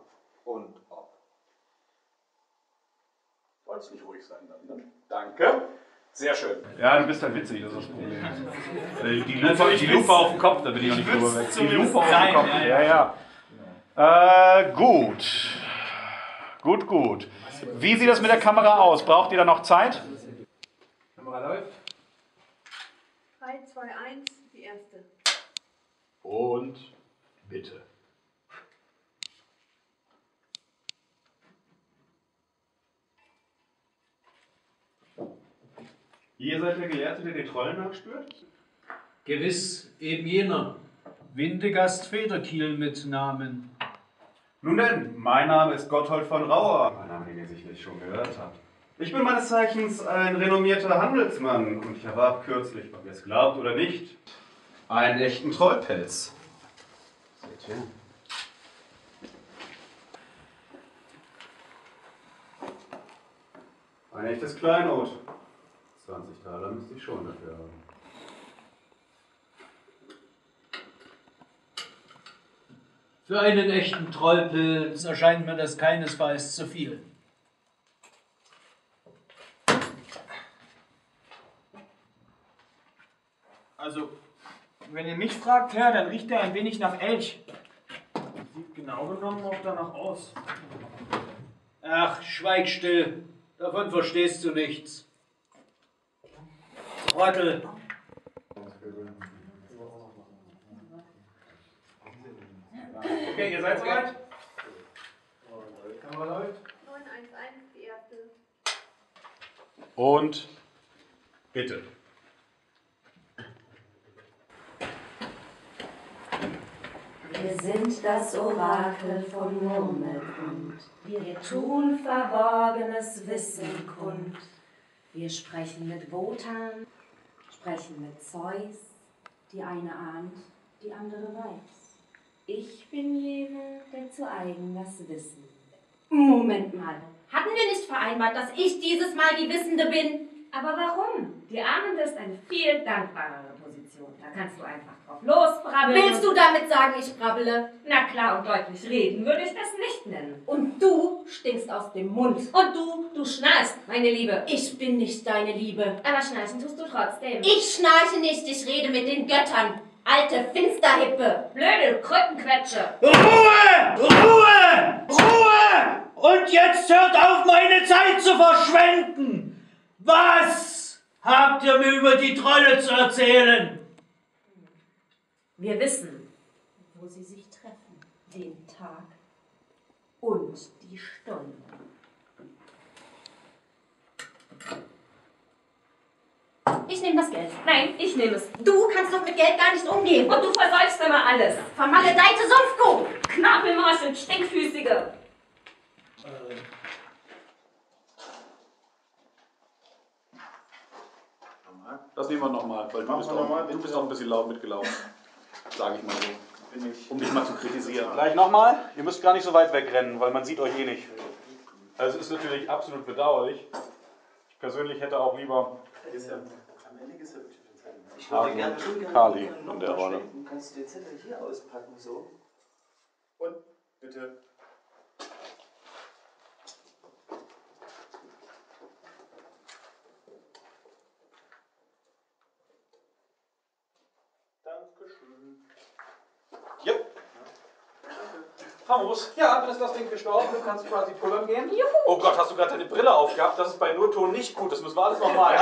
plötzlich ruhig sein dann. Ne? Danke. Sehr schön. Ja, du bist halt witzig, das ist das Problem. Die Lupe auf dem Kopf, da bin ich noch nicht drüber weg. Die Lupe auf dem Kopf, ja. Gut. Gut, gut. Wie sieht das mit der Kamera aus? Braucht ihr da noch Zeit? Kamera läuft. 3, 2, 1, die erste. Und bitte. Ihr seid der Gelehrte, der den Trollen nachspürt? Gewiss, eben jener. Windegast Federkiel mit Namen. Nun denn, mein Name ist Gotthold von Rauer. Mein Name, den ihr sicherlich schon gehört habt. Ich bin meines Zeichens ein renommierter Handelsmann und ich erwarb kürzlich, ob ihr es glaubt oder nicht, einen echten Trollpelz. Seht hin. Ein echtes Kleinod. 20 Taler müsste ich schon dafür haben. Für einen echten Trollpilz erscheint mir das keinesfalls zu viel. Also, wenn ihr mich fragt, Herr, dann riecht er ein wenig nach Elch. Sieht genau genommen auch danach aus. Ach, schweig still. Davon verstehst du nichts. Trottel. Okay, ihr seid soweit? Kamera läuft. 911, die erste. Und bitte. Wir sind das Orakel von Murmelgrund. Wir tun verborgenes Wissen kund. Wir sprechen mit Wotan. Sprechen mit Zeus, die eine ahnt, die andere weiß. Ich bin jener, der zu eigen das Wissen. Moment mal, hatten wir nicht vereinbart, dass ich dieses Mal die Wissende bin? Aber warum? Die Ahnende ist eine viel dankbarere Position. Da kannst du einfach drauf losbrabbeln. Willst du damit sagen, ich brabbele? Na klar und deutlich reden würde ich das nicht nennen. Und du stinkst aus dem Mund. Und du schnarchst, meine Liebe. Ich bin nicht deine Liebe. Aber schnarchen tust du trotzdem. Ich schnarche nicht, ich rede mit den Göttern. Alte Finsterhippe. Blöde Krückenquetsche. Ruhe! Ruhe! Ruhe! Und jetzt hört auf, meine Zeit zu verschwenden! Was habt ihr mir über die Trolle zu erzählen? Wir wissen, wo sie sich treffen, den Tag und die Stunde. Ich nehme das Geld. Nein, ich nehme es. Du kannst doch mit Geld gar nicht umgehen. Und du versäufst immer alles. Vermaledeite Sumpfkuh! Knappelmarsch und Stinkfüßige! Das nehmen wir nochmal, weil du bist auch ein bisschen laut mitgelaufen, sage ich mal so, um dich mal zu kritisieren. Gleich nochmal, ihr müsst gar nicht so weit wegrennen, weil man sieht euch eh nicht. Also es ist natürlich absolut bedauerlich. Ich persönlich hätte auch lieber Kali in der Rolle. Kannst du den Zettel hier auspacken, so? Und bitte. Ja, dann ist das Ding gestorben, du kannst quasi pullern gehen. Juhu. Oh Gott, hast du gerade deine Brille aufgehabt? Das ist bei Nurton nicht gut, das müssen wir alles nochmal.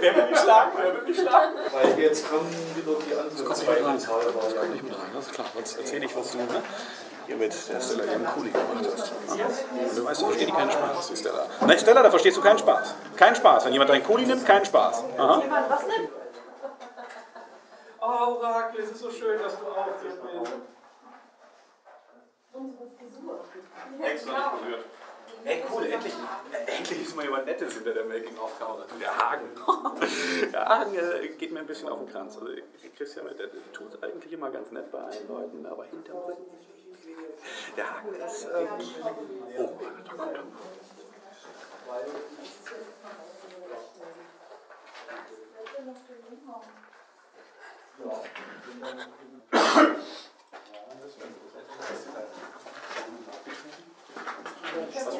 Wer will mich schlagen? Wer will mich schlagen? Weil jetzt kommen wieder die anderen. Das kommt nicht mit rein, das ist klar. Sonst erzähle ich, was du hier mit der Stella eben Kuli gemacht hast. Und du weißt, da versteht die keinen Spaß, die Stella. Nein, Stella, da verstehst du keinen Spaß. Kein Spaß. Wenn jemand deinen Kuli nimmt, kein Spaß. Aha. Was nimmt? Oh, Orakel, es ist so schön, dass du auch hier bist. Unsere Frisur. Extra berührt. Ey, cool, endlich ist mal jemand Nettes hinter der Making-of-Kamera. Der Hagen. Der Hagen geht mir ein bisschen auf den Kranz. Also, Christian, der tut eigentlich immer ganz nett bei allen Leuten, aber hinterm Rücken. Der Hagen ist. Oh, Gott.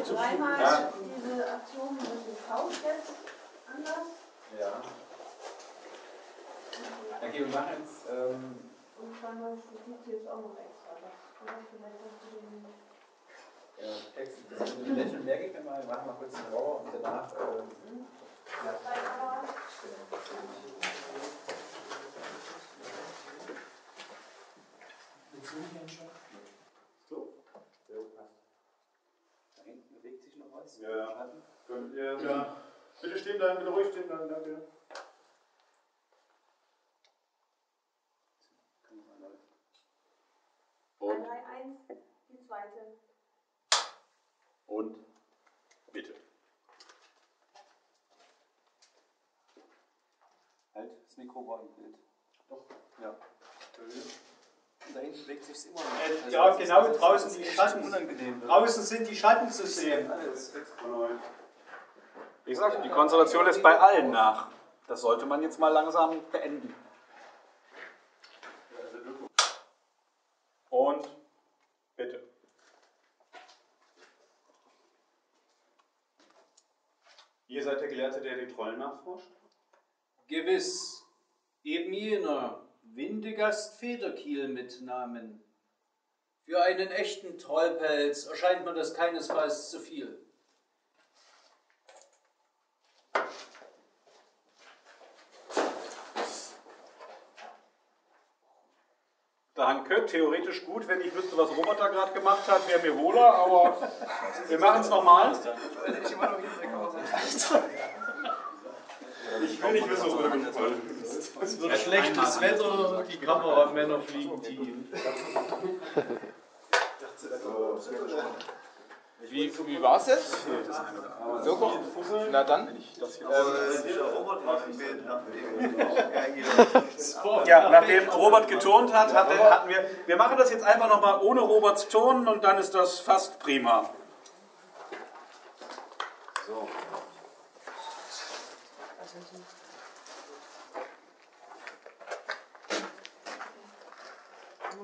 jetzt dreimal diese Aktion mit dem Faust jetzt anders. Ja. Okay, wir machen jetzt. Und dann das Lied jetzt auch noch extra. Das vielleicht noch zu den. Ja, Text. Magic nochmal. Wir machen mal kurz den Rohr und danach. Ja. So? Ja, passt. Da hinten bewegt sich noch was. Ja, könnt ihr. Ja. Bitte stehen bleiben, bitte ruhig stehen bleiben, danke. Und? 3, 1, die zweite. Und? Bitte. Halt, das Mikro war im Bild. Doch. Ja. Da hinten bewegt sich immer noch. Ja, also, genau, draußen sind die Schatten. Unangenehm, draußen sind die Schatten zu sehen. Alles. Wie gesagt, die Konstellation lässt bei allen nach. Das sollte man jetzt mal langsam beenden. Und bitte. Ihr seid der Gelehrte, der die Trollen nachforscht? Gewiss. Eben jener. Windegast Federkiel mit Namen. Für einen echten Trollpelz erscheint mir das keinesfalls zu viel. Danke, theoretisch gut, wenn ich wüsste, was Roboter gerade gemacht hat, wäre mir wohler, aber wir machen es nochmal. Ich will nicht wissen, was wir gemacht haben. Es wird schlechtes Wetter, die Kameramänner fliegen tief. Wie war es jetzt? Logo? Na dann? Ja, nachdem Robert geturnt hat, hatten wir... Wir machen das jetzt einfach nochmal ohne Roberts Turnen und dann ist das fast prima. So.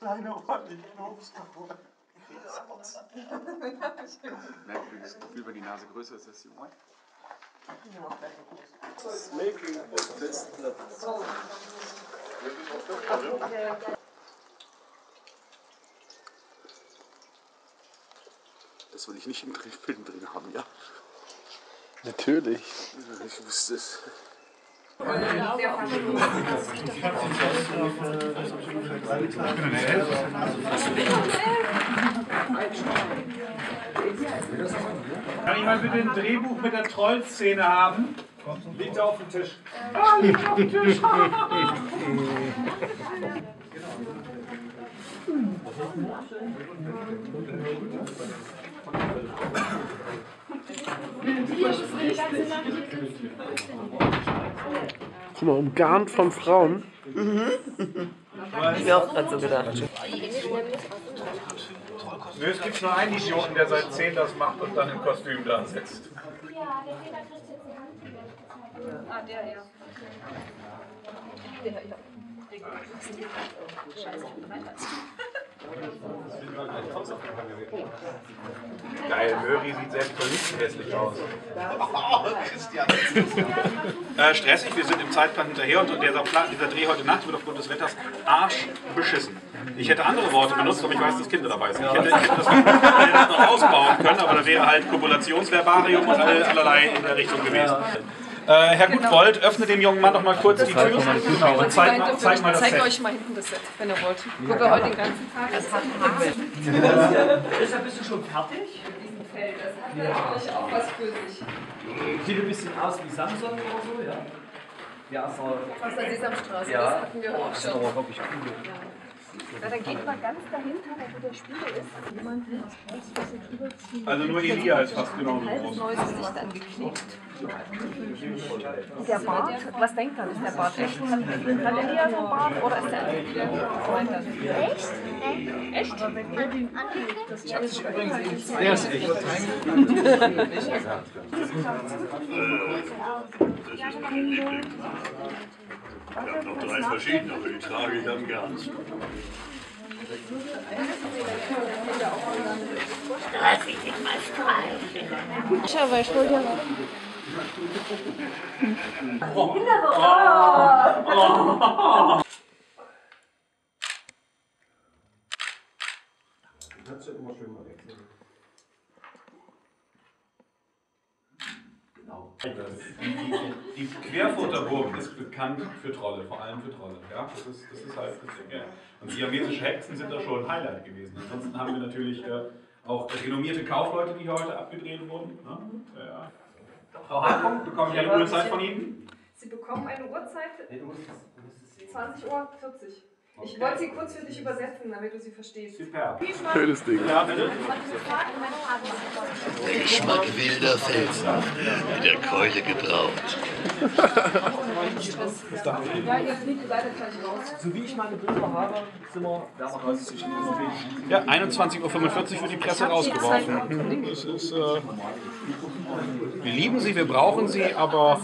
Kleine ordentliche Knopfstauer. Merkt man, das Gefühl, wenn die Nase größer ist, ist die Ohren. Das will ich nicht im Film drin haben, ja? Natürlich. Ich wusste es. Kann ich mal bitte ein Drehbuch mit der Trollszene haben? Liegt auf dem Tisch. Ah, liegt auf dem Tisch! Guck mal, umgarnt von Frauen. Hab ich mir auch gerade so gedacht. Nö, es gibt nur einen Idioten, der seit 10 das macht und dann im Kostüm da sitzt. Ja, der Peter kriegt jetzt die Hand wieder. Ah, der, ja. Der, ja. Geil, Möri sieht selbst hässlich aus. Oh, Christian. Stressig, wir sind im Zeitplan hinterher und dieser Dreh heute Nacht wird aufgrund des Wetters arschbeschissen. Ich hätte andere Worte benutzt, aber ich weiß, dass Kinder dabei sind. Ich hätte das noch ausbauen können, aber da wäre halt Kopulationsverbarium und allerlei in der Richtung gewesen. Herr Gutwold, öffne dem jungen Mann noch mal kurz die Tür. Genau, und zeig mal das Set. Zeigt euch mal hinten das Set, wenn ihr wollt. Wo wir heute den ganzen Tag das hatten. Deshalb bist du schon fertig? Mit diesem Feld, das hat natürlich auch was für sich. Sieht ein bisschen aus wie Samsung oder so, ja? Ja, aus der Sesamstraße, das hatten wir auch schon. Ja, dann geht man ganz dahinter, wo der Spiegel ist. Jemand will das jetzt überziehen. Also nur Elia ist fast genau so groß. Sich dann geknickt. Der Bart, was denkt man, ist der Bart echt? Hat Elia so einen Bart oder ist der echt? Echt? Echt? Das ist übrigens nicht. Der ist echt. Ich habe noch drei verschiedene, aber ich trage ich am Gans. Lass mich nicht mal streicheln. Schau mal, ich hol dir mal. Wunderbar! Das hat sie immer schön mal wechseln. Die Querfurterburg ist bekannt für Trolle, vor allem für Trolle. Ja? Das ist halt das Ding. Ja. Und siamesische Hexen sind da schon ein Highlight gewesen. Ansonsten haben wir natürlich auch renommierte Kaufleute, die heute abgedreht wurden. Ne? Ja. Frau Hartung, bekommen Sie eine Uhrzeit von Ihnen? Sie bekommen eine Uhrzeit 20.40 Uhr. Okay. Ich wollte sie kurz für dich übersetzen, damit du sie verstehst. Super. Schönes Ding. Ja, bitte. Ich mag wilder Felsen, mit der Keule getraut. Ja, ihr fliegt die Seite gleich raus. So wie ich meine Bilder habe, sind wir da raus zwischen diesen. Ja, 21.45 Uhr wird die Presse rausgeworfen. Das ist, wir lieben sie, wir brauchen sie, aber...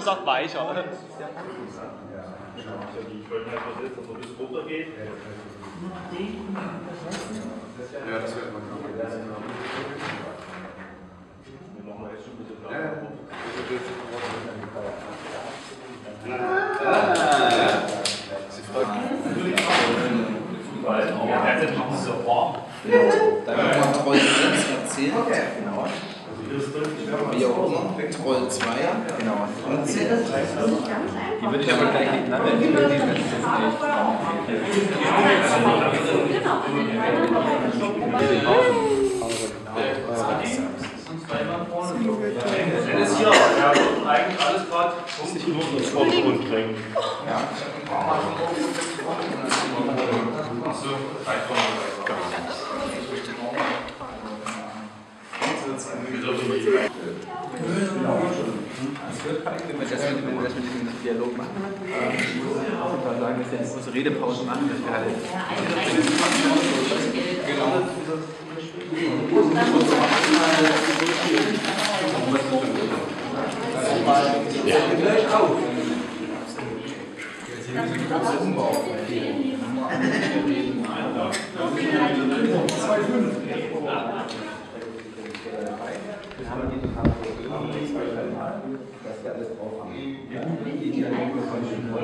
Sagt weicher. Ja. Ich wollte mal was jetzt, dass man ein bisschen runtergeht. Ja, das wird man machen. Wir machen jetzt schon ein bisschen lauter. Sie freut mich. Ja, das ist auch so warm. Dann kann man Troll 6 erzählen. Okay, genau. Wie auch immer, Troll 2, genau. Und die würde ich aber gleich nicht nennen, die würde ich jetzt nicht. Das ist hier, ja, eigentlich alles gerade, muss nicht nur ins Vordergrund bringen. Ja. Achso, dass wir diesen Dialog machen. Ich würde sagen, dass wir eine große Redepause machen, dass wir halt. Wir haben die dass wir alles drauf haben. Wir haben die Dialoge von Schönholz.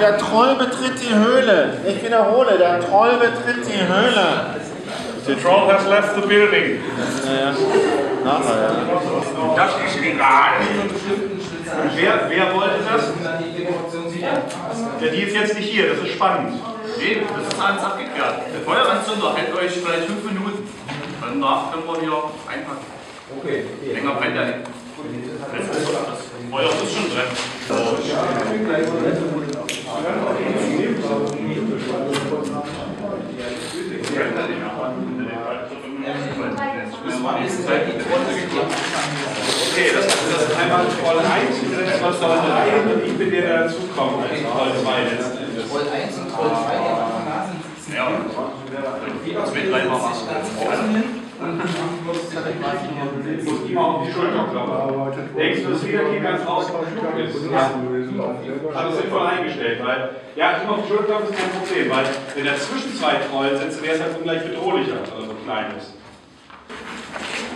Der Troll betritt die Höhle. Ich wiederhole, der Troll betritt die Höhle. The troll has left the building. Nachher. Das ist egal. Wer wollte das? Ja, die ist jetzt nicht hier, das ist spannend. Nee, das ist alles abgeklärt. Der Feueranzünder hält euch vielleicht 5 Minuten. Danach können wir hier einpacken. Okay. Länger brennt er nicht. Das Feuer ist schon drin. Okay, das ist einmal Troll 1, das Troll 3 und ich bin der, der dazukommt. Troll 2 letzten Endes. Troll 1 und Troll 2 auf der Nase sitzen. Ja, das wird gleich mal machen. Ich muss immer auf die Schulter klappen. Denkst du, dass wieder ganz raus auf den Flug ist? Ja. Also sinnvoll eingestellt, weil, ja, immer auf die Schulter klappen ist kein Problem, weil wenn dazwischen zwei Trollen sitzen, wäre es halt ungleich bedrohlicher, also so klein ist.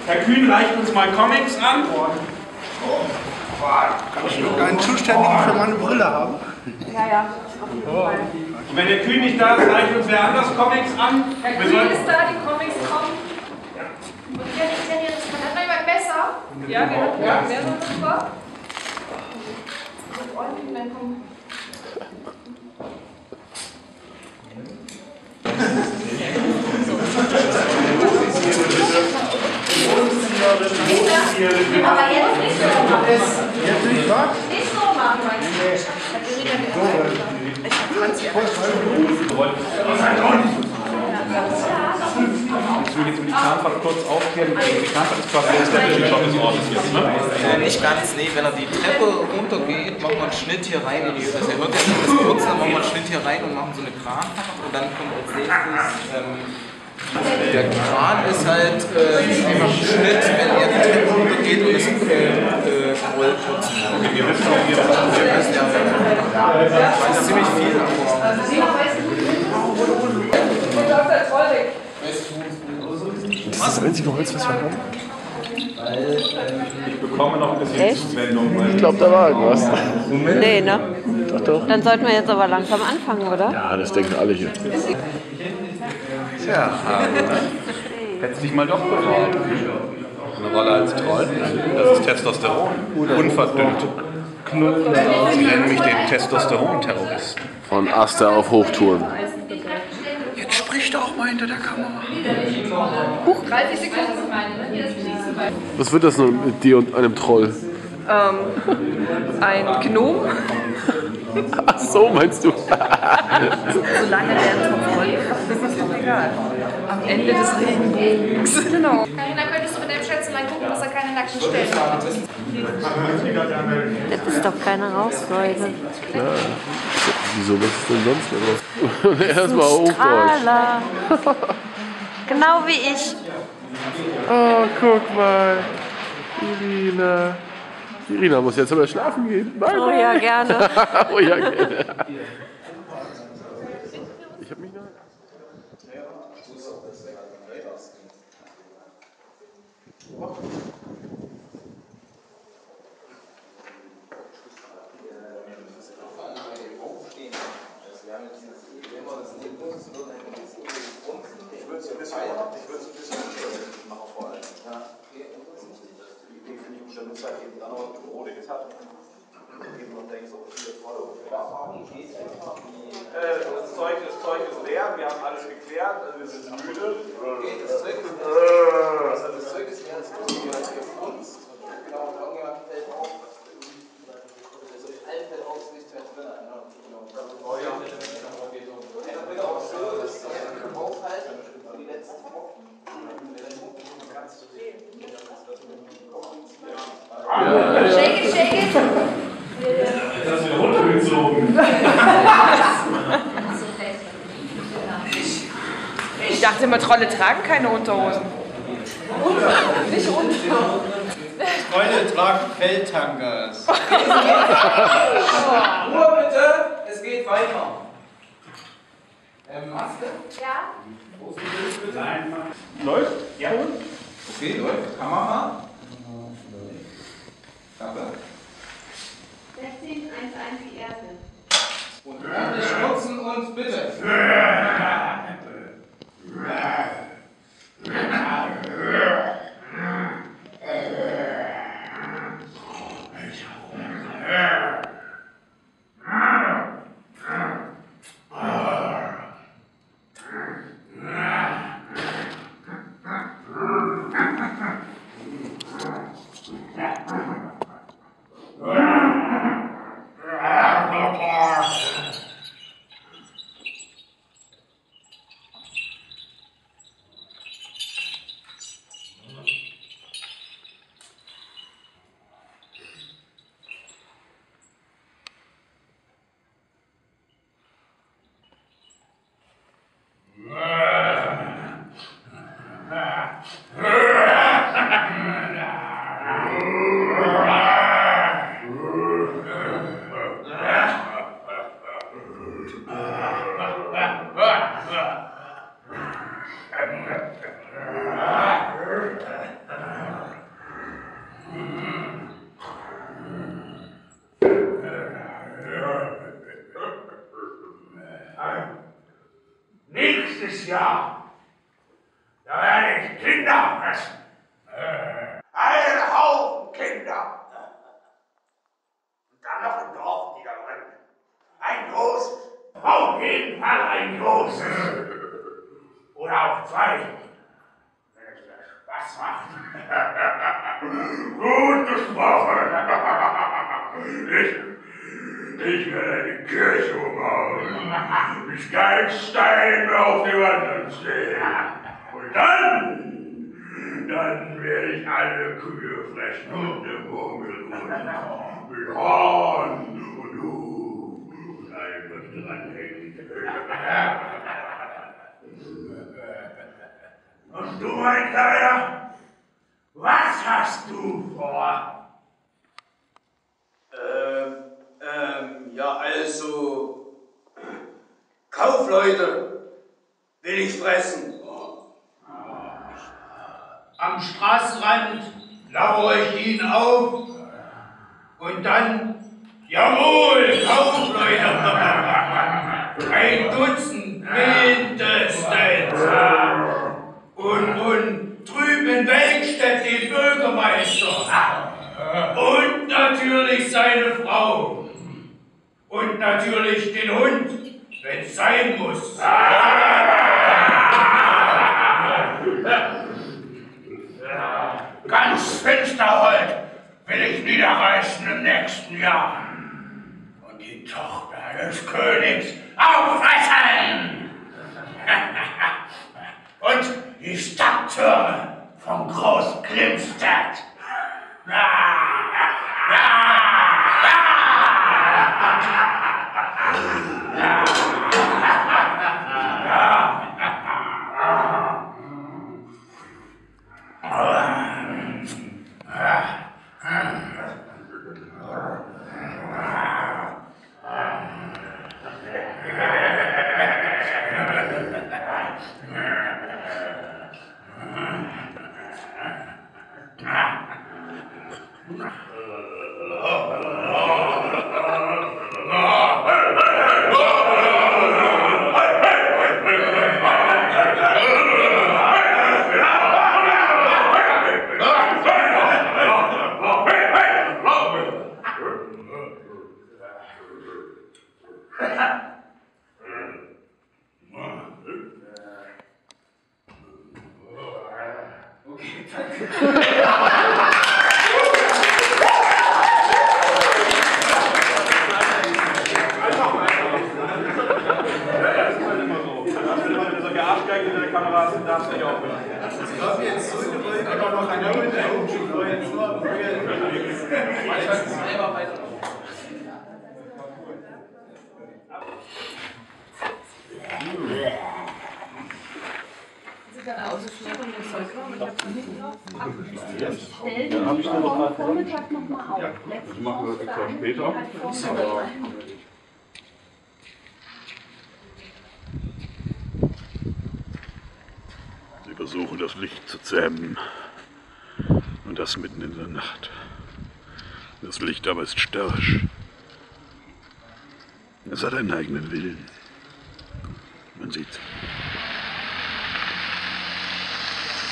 Herr Kühn reicht uns mal Comics an. Kann ich noch einen Zuständigen für meine Brille haben? Ja, auf jeden Fall. Und wenn der Kühn nicht da ist, reicht uns wer anders Comics an. Herr Kühn ist da, die Comics kommen. Und jetzt kann da jemand besser. Ja, wir hatten ja mehr so drüber. Und ordentlich, dann kommt. Aber jetzt nicht so machen. Jetzt nicht was? Nicht so machen, mein Kind. Ich will jetzt über die Zahnfahrt kurz aufklären. Die Zahnfahrt ist quasi jetzt der Job des Ortes jetzt, ne? Nicht ganz, nee. Wenn er die Treppe runtergeht, machen wir einen Schnitt hier rein in die Öffnung. Also er hört ja schon das Kürzen, dann machen wir einen Schnitt hier rein und machen so eine Kranfahrt. Und dann kommt als nächstes... Der Kran ist halt einfach ein Schnitt, wenn er die Treppe runtergeht und es Rollputz. Okay, wir wissen auch hier, das ist ja ziemlich viel. Also Sie noch wissen, das ist das einzige Holz, was wir haben. Ich bekomme noch ein bisschen echt? Zuwendung. Ich glaube, da war irgendwas. Nee, ne? Doch, doch. Dann sollten wir jetzt aber langsam anfangen, oder? Ja, das denken alle hier. Ja, hättest dich mal doch beworben. Eine Rolle als Troll. Das ist Testosteron. Unverdünnt. Sie nennen mich den Testosteron-Terroristen. Von Aster auf Hochtouren. Jetzt sprich doch mal hinter der Kamera. Huch, 30 Sekunden. Was wird das nur mit dir und einem Troll? Ein Gnom. Ach so, meinst du? Solange der Topf voll ist, ist es doch egal. Am Ende des Regenbogens. Genau. Karina, könntest du mit deinem Schätzelein gucken, dass er keine nackten Stellen hat? Das ist doch keine Rausfreude. Klar. Wieso, was ist denn sonst denn was? Erstmal Hochdeutsch. Genau wie ich. Oh, guck mal. Irina. Irina muss jetzt aber schlafen gehen. Nein, oh ja, gerne. Oh ja, gerne. Ich hab mich noch... Das Zeug ist leer, wir haben alles geklärt, also wir sind müde. Okay, das Zeug ist leer, das ist irgendjemand gefunzt. Genau, und irgendjemand fällt auf. Also allen fällt auf, es ist nichts mehr drin. Oh ja. Einer will auch so, dass sie einfach draufhalten für die letzten Wochen. Kannst du sehen. Shake it, shake it! Jetzt hast du wieder runtergezogen. Ich dachte immer, Trolle tragen keine Unterhosen. Nicht runter. Trolle tragen Feldtangas. Ruhe bitte, es geht weiter. Maske? Ja. Läuft? Ja. Okay, läuft. Kamera. Klappe. 16, 1, 1, die Erde. Und ordentlich schmutzen uns bitte. Auf jeden Fall ein großes. Oder auch zwei. Wenn es dir Spaß macht. Gut gesprochen. Ich werde die Kirche umhauen. Bis kein Stein mehr auf dem anderen steht. Und dann werde ich alle Kühe fressen und den Vogel mit Horn und Huf und allem, was dran hängt. Und du, mein Kleiner, was hast du vor? Ja, also, Kaufleute will ich fressen. Am Straßenrand lauere ich ihn auf und dann, jawohl, Kaufleute, ein Dutzend mindestens. Und drüben in Welkstedt den Bürgermeister und natürlich seine Frau und natürlich den Hund, wenn es sein muss. Ganz Finsterhold will ich niederreißen im nächsten Jahr. Und die Tochter des Königs auffressen! Und die Stadttürme von Groß-Klimstedt. Sie versuchen das Licht zu zähmen und das mitten in der Nacht. Das Licht aber ist störrisch. Es hat einen eigenen Willen. Man sieht's.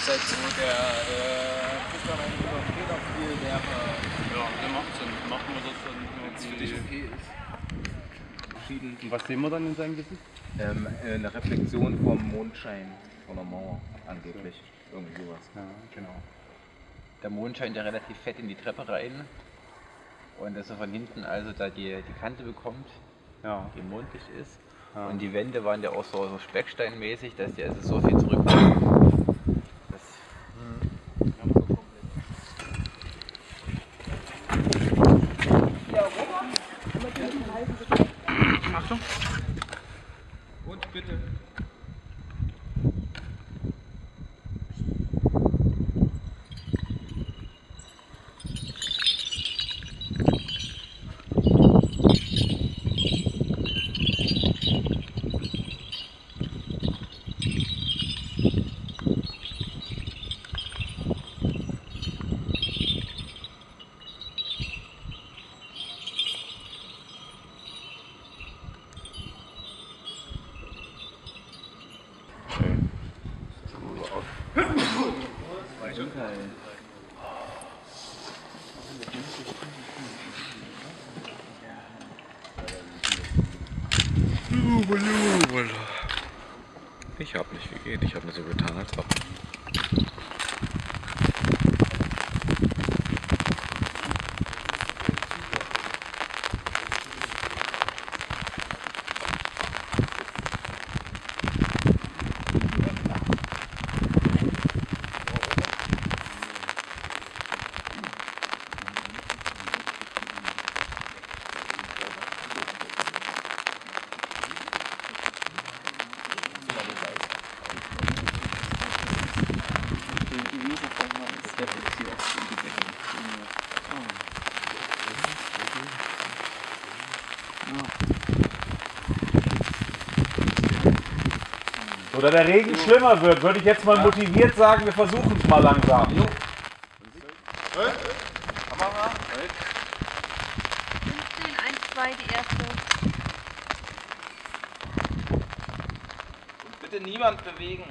Das ist halt so der Fußball über Peter viel Wärme. Ja, der macht Sinn. Machen wir das dann. Und was sehen wir dann in seinem Wissen? Eine Reflexion vom Mondschein von der Mauer, angeblich. Irgendwie sowas. Ja, genau. Der Mond scheint ja relativ fett in die Treppe rein. Und dass er von hinten also da die Kante bekommt, ja, die mondlicht ist. Ja. Und die Wände waren ja auch so specksteinmäßig, dass die also so viel zurückkommen. Ich habe nicht gegeben, ich habe nur so getan, als ob. Oder der Regen schlimmer wird, würde ich jetzt mal motiviert sagen, wir versuchen es mal langsam. Jo. Kamera. 15, 1, 2, die erste. Und bitte niemand bewegen.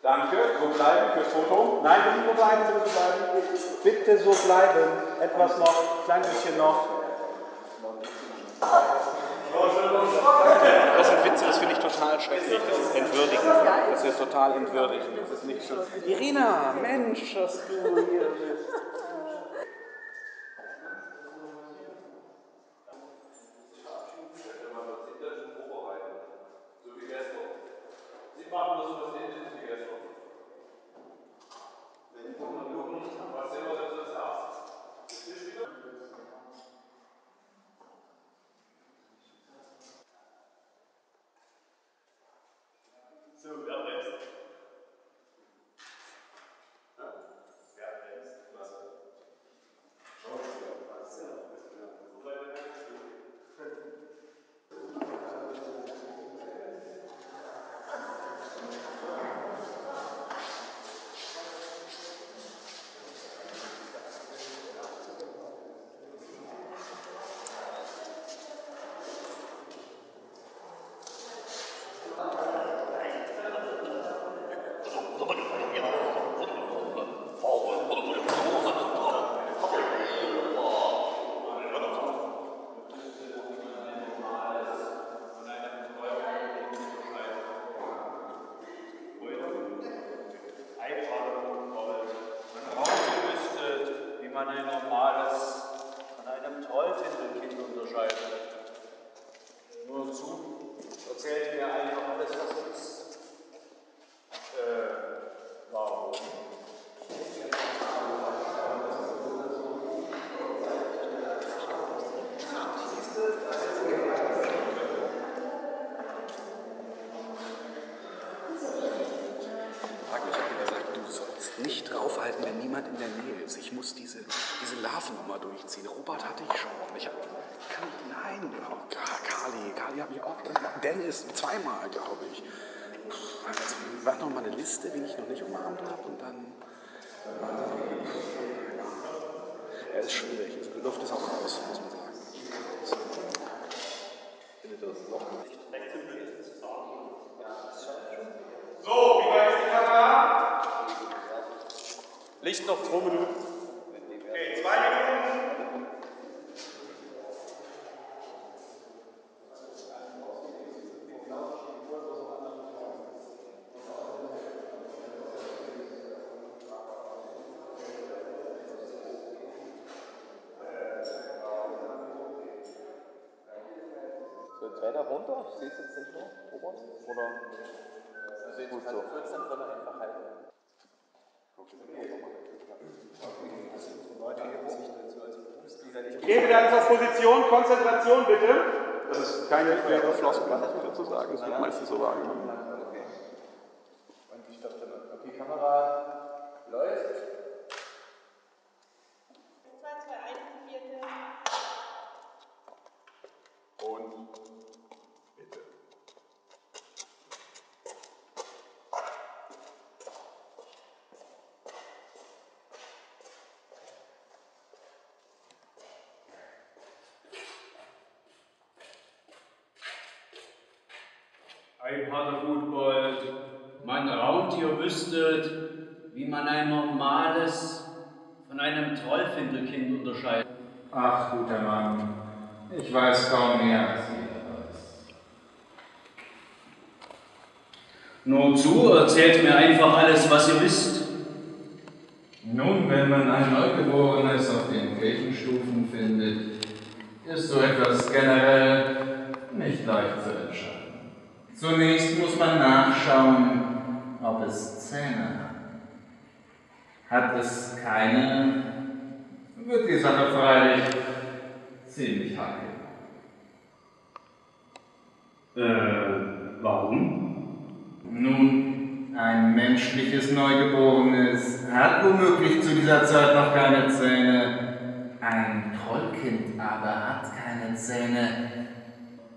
Danke, so bleiben fürs Foto. Nein, bitte so bleiben, bitte so bleiben. Bitte so bleiben. Etwas noch, klein bisschen noch. Das sind Witze, das finde ich total schrecklich. Das ist entwürdigend. Das ist total entwürdigend. Das ist nicht schön. Irina, Mensch, dass du hier bist. jemand in der Nähe ist. Ich muss diese Larvennummer durchziehen. Robert hatte ich schon. Kali habe ich auch gemacht. Dennis zweimal, glaube ich. Also, ich mache noch mal eine Liste, wen ich noch nicht umarmt habe und dann... ja, ist schwierig. Die Luft ist auch raus, muss man sagen. So, wie weit ist die Kamera? Licht noch 2 Minuten. Okay, 2 Minuten. So, jetzt weiter runter. Ich sehe es jetzt nicht mehr. Robert? Oder? Also jetzt kann ich 14 von der einfach halten. Ich gebe dann zur Position Konzentration, bitte. Das ist keine leere Floskel, sozusagen. Das wird meistens so wahrgenommen. Okay. Und ich stoppe dann. Okay, Kamera läuft. 2, 2, 1, 4. Und bitte. Ein Pater Gutgold, man raunt, ihr wüsstet, wie man ein normales von einem Trollfindelkind unterscheidet. Ach, guter Mann, ich weiß kaum mehr, als jeder weiß. Nun zu, erzählt mir einfach alles, was ihr wisst. Nun, wenn man ein Neugeborenes auf den Kirchenstufen findet, ist so etwas generell nicht leicht zu entscheiden. Zunächst muss man nachschauen, ob es Zähne hat. Hat es keine, wird die Sache freilich ziemlich heikel. Warum? Nun, ein menschliches Neugeborenes hat womöglich zu dieser Zeit noch keine Zähne. Ein Trollkind aber hat keine Zähne,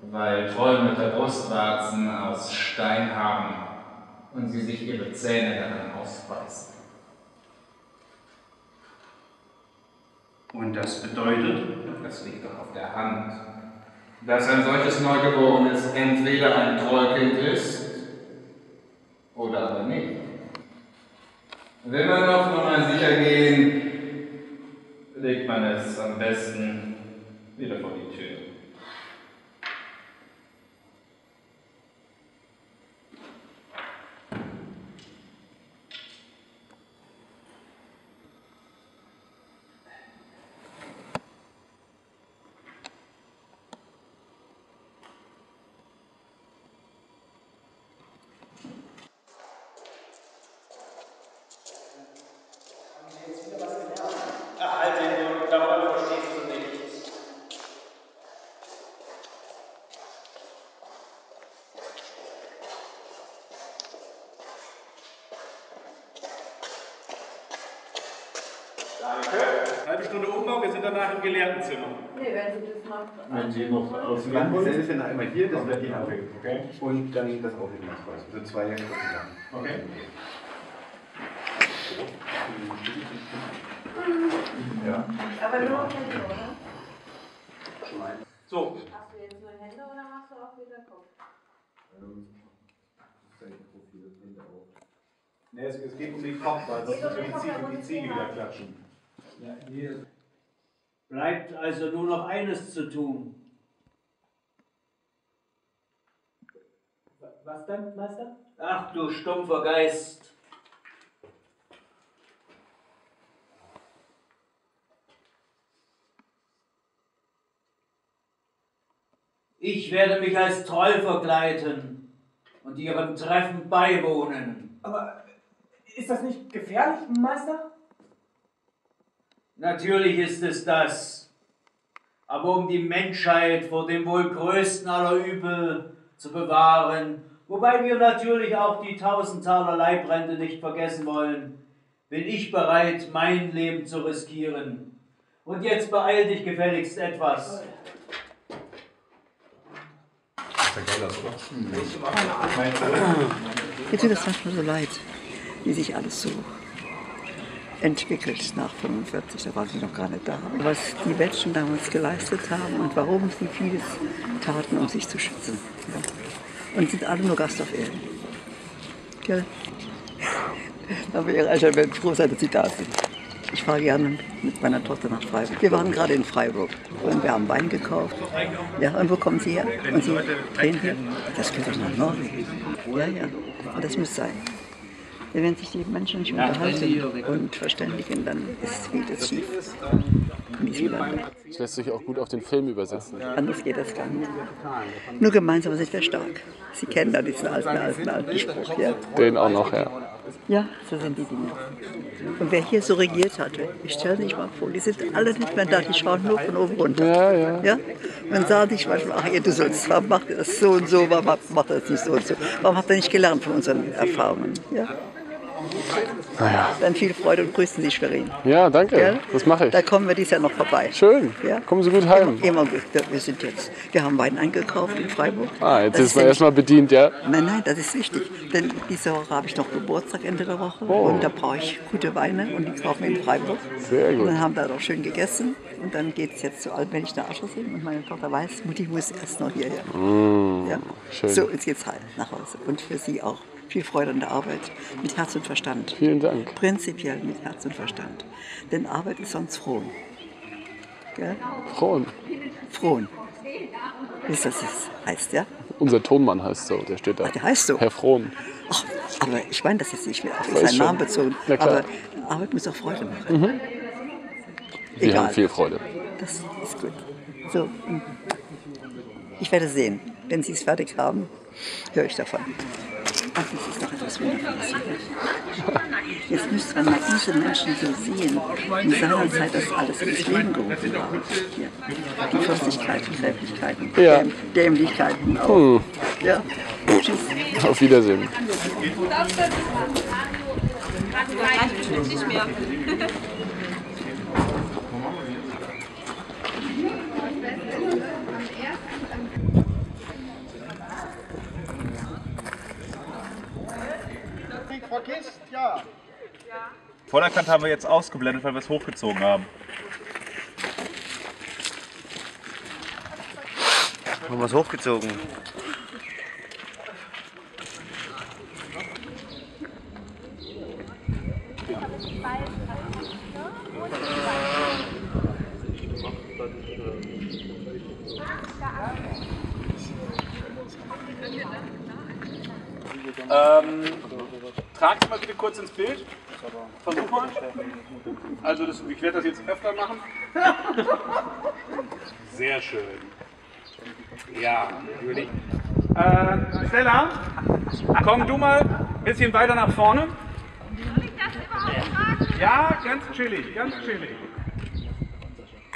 weil Trollmütter Brustwarzen aus Stein haben und sie sich ihre Zähne daran ausbeißen. Und das bedeutet, das liegt doch auf der Hand, dass ein solches Neugeborenes entweder ein Trollkind ist oder aber nicht. Will man auf Nummer sicher gehen, legt man es am besten wieder vor die Tür. Halbe Stunde Umbau, wir sind danach im Gelehrtenzimmer. Nee, wenn Sie das machen. Wenn Sie noch aus dem Land sind, sind einmal hier, das wird die Anfänge. Okay. Und dann das Aufnahmespreis. Also 2 Jahre lang. Okay. Ja. Aber nur Hände, oder? So. Machst du jetzt nur Hände oder machst du auch wieder Kopf? Das ist ein Profil, das Hände auch. Ne, es geht um den Kopf, weil sonst um die Ziege wieder klatschen. Ja, hier. Bleibt also nur noch eines zu tun. Was denn, Meister? Ach du stumpfer Geist. Ich werde mich als Troll verkleiden und ihrem Treffen beiwohnen. Aber ist das nicht gefährlich, Meister? Natürlich ist es das, aber um die Menschheit vor dem wohl größten aller Übel zu bewahren, wobei wir natürlich auch die 1000 Taler Leibrente nicht vergessen wollen, bin ich bereit, mein Leben zu riskieren. Und jetzt beeil dich gefälligst etwas. Mir tut das manchmal so leid, wie sich alles so entwickelt nach 45, da waren sie noch gar nicht da. Was die Menschen damals geleistet haben und warum sie vieles taten, um sich zu schützen. Ja. Und sind alle nur Gast auf Erden. Gell? Aber ihre Eltern werden froh sein, dass sie da sind. Ich fahre gerne mit meiner Tochter nach Freiburg. Wir waren gerade in Freiburg und wir haben Wein gekauft. Ja, und wo kommen Sie her? Und Sie drehen hier? Das geht doch nach Norwegen. Ja, ja. Und das muss sein. Wenn sich die Menschen nicht unterhalten und verständigen, dann ist vieles schief. Das lässt sich auch gut auf den Film übersetzen. Anders geht das gar nicht. Nur gemeinsam sind wir stark. Sie kennen da diesen alten Spruch. Ja. Den auch noch, ja. Ja, so sind die Dinge. Und wer hier so regiert hatte, ich stelle mich mal vor, die sind alle nicht mehr da, die schauen nur von oben runter. Ja, ja. Ja? Man sah dich manchmal, ach, du sollst, warum macht ihr das so und so, warum macht ihr das nicht so und so? Warum habt ihr nicht gelernt von unseren Erfahrungen? Ja? Naja. Dann viel Freude und grüßen Sie Schwerin. Ja, danke. Ja? Das mache ich. Da kommen wir dieses Jahr noch vorbei. Schön. Ja? Kommen Sie gut heim. Immer gut. Wir haben Wein eingekauft in Freiburg. Ah, jetzt ist man erstmal bedient, ja? Nein, nein, das ist wichtig. Denn diese Woche habe ich noch Geburtstag Ende der Woche. Oh. Und da brauche ich gute Weine und die kaufen wir in Freiburg. Sehr gut. Und dann haben wir da auch schön gegessen. Und dann geht es jetzt zu alt, wenn ich nach Ascher bin. Und meine Tochter weiß, Mutti muss erst noch hierher. Mm, ja? Schön. So, jetzt geht's heim nach Hause. Und für Sie auch. Viel Freude an der Arbeit, mit Herz und Verstand. Vielen Dank. Prinzipiell mit Herz und Verstand. Denn Arbeit ist sonst Frohn. Gell? Frohn. Frohn. Wie ist das jetzt? Heißt ja? Unser Tonmann heißt so, der steht da. Ach, der heißt so? Herr Frohn. Ach, aber ich meine das jetzt nicht mehr auf seinen Namen bezogen. Na klar. Aber Arbeit muss auch Freude machen. Mhm. Wir haben viel Freude. Das ist gut. So, ich werde sehen. Wenn Sie es fertig haben, höre ich davon. Ach, das ist doch etwas Wundervolles. Jetzt müsste man mal diese Menschen so sehen, in seiner Zeit, dass alles ins Leben gerufen war. Die Furstigkeiten, Gräblichkeiten, ja. Dämlichkeiten auch. Hm. Ja. Tschüss. Auf Wiedersehen. Vergisst, ja. Vorderkant haben wir jetzt ausgeblendet, weil wir es hochgezogen haben. Haben wir es hochgezogen? Trag's mal bitte kurz ins Bild. Versuch mal. Also das, ich werde das jetzt öfter machen. Sehr schön. Ja, natürlich. Stella, komm du mal ein bisschen weiter nach vorne. Soll ich das überhaupt tragen? Ja, ganz chillig, ganz chillig. Das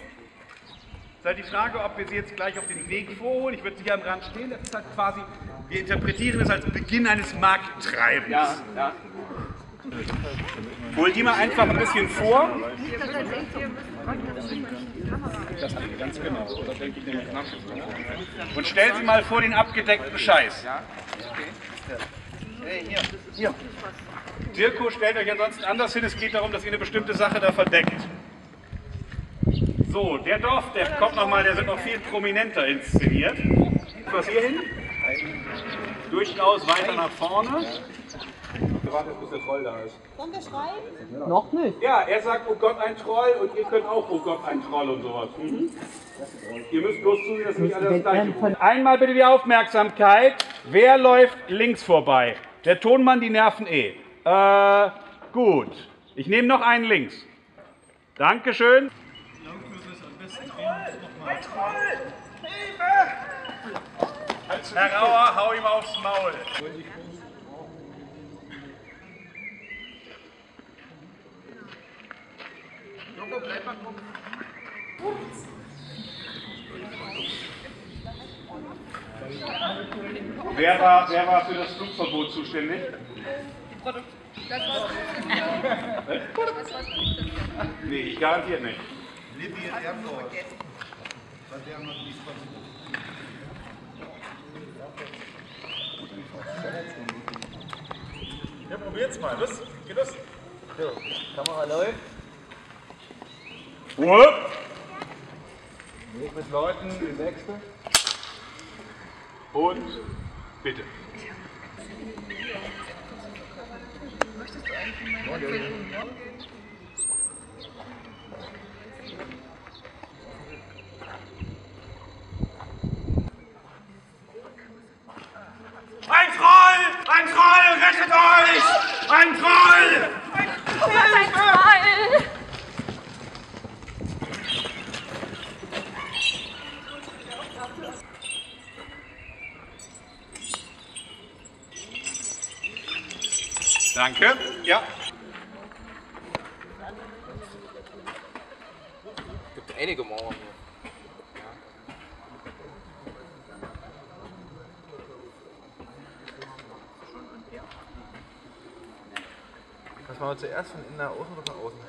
ist halt die Frage, ob wir sie jetzt gleich auf den Weg vorholen. Ich würde sie hier am Rand stehen. Das ist halt quasi, wir interpretieren es als Beginn eines Markttreibens. Ja, ja. Hol die mal einfach ein bisschen vor. Das ganz genau. Und stell sie mal vor den abgedeckten Scheiß. Dirko, stellt euch ansonsten anders hin. Es geht darum, dass ihr eine bestimmte Sache da verdeckt. So, der Dorfdepp kommt nochmal, der wird noch viel prominenter inszeniert. Was hier hin? Durchaus weiter nach vorne. Wir warten jetzt, bis der Troll da ist. Sollen wir schreiben? Noch nicht. Ja, er sagt, oh Gott, ein Troll, und ihr könnt auch, oh Gott, ein Troll und sowas. Mhm. Ihr müsst bloß zusehen, dass nicht alle das Gleiche tun. Einmal bitte die Aufmerksamkeit. Wer läuft links vorbei? Der Tonmann, die Nerven eh. Gut. Ich nehme noch einen links. Dankeschön. Herr Rauer, hau ihm aufs Maul. Wer war für das Flugverbot zuständig? Das war's gut. Das war's gut. Nee, ich garantiere nicht. Libyen Airport. Der haben wir nicht versucht. Ja, probiert's mal. Los, geh los. So, Kamera läuft. Ruhe! Mit Leuten, die Wechsel. Und bitte. Möchtest du eigentlich mal gehen? Ein Troll, rettet euch! Ein Troll! Ein Troll! Danke. Ja. Es gibt einige Mauern hier. Was machen wir zuerst, von innen nach außen oder von außen?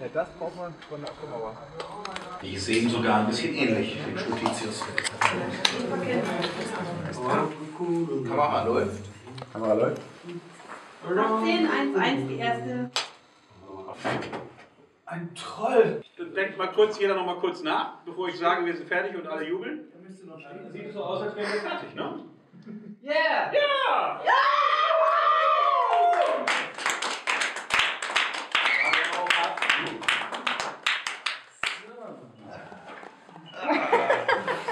Ja, das braucht man von der Mauer. Die sehen sogar ein bisschen ähnlich, den Stutitius. Kamera läuft. Kamera läuft. 18:11, die erste. Ein Troll! Denkt mal kurz, jeder noch mal kurz nach, bevor ich sage, wir sind fertig und alle jubeln. Da müsste noch stehen. Das sieht so aus, als wären wir fertig, ne? Yeah! Ja! Ja!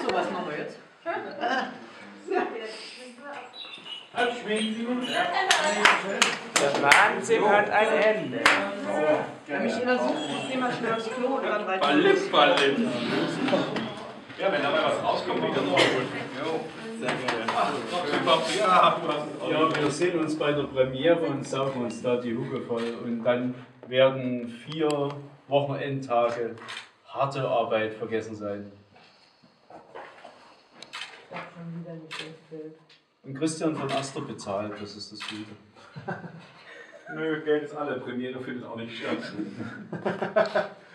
So, was machen wir jetzt? Der Wahnsinn hat ein Ende. Wenn mich jeder sucht, muss jemand schnell aufs Klo und dann weiter. Ballist, Ballist. Ja, wenn dabei was rauskommt, wieder neu holen. Jo. Sehr geil. Ja, wir sehen uns bei der Premiere und saugen uns da die Hucke voll. Und dann werden 4 Wochenendtage harte Arbeit vergessen sein. Ich hab schon wieder nicht das Bild. Und Christian von Aster bezahlt, das ist das Gute. Nö, Geld ist alle, Premiere findet auch nicht statt.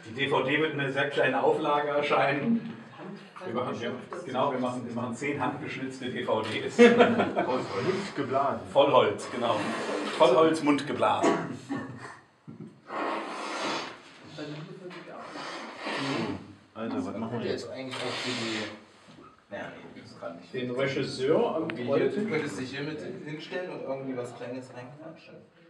Die DVD wird in einer sehr kleinen Auflage erscheinen. Wir machen, ja, genau, wir machen 10 handgeschnitzte DVDs. Mundgeblasen. Vollholz, genau. Vollholz, Mundgeblasen. Also, was machen wir jetzt eigentlich auf die... Ja, nee, das kann nicht. Den Regisseur am Video. Du könntest dich hier mit hinstellen und irgendwie was Kleines reinklatschen.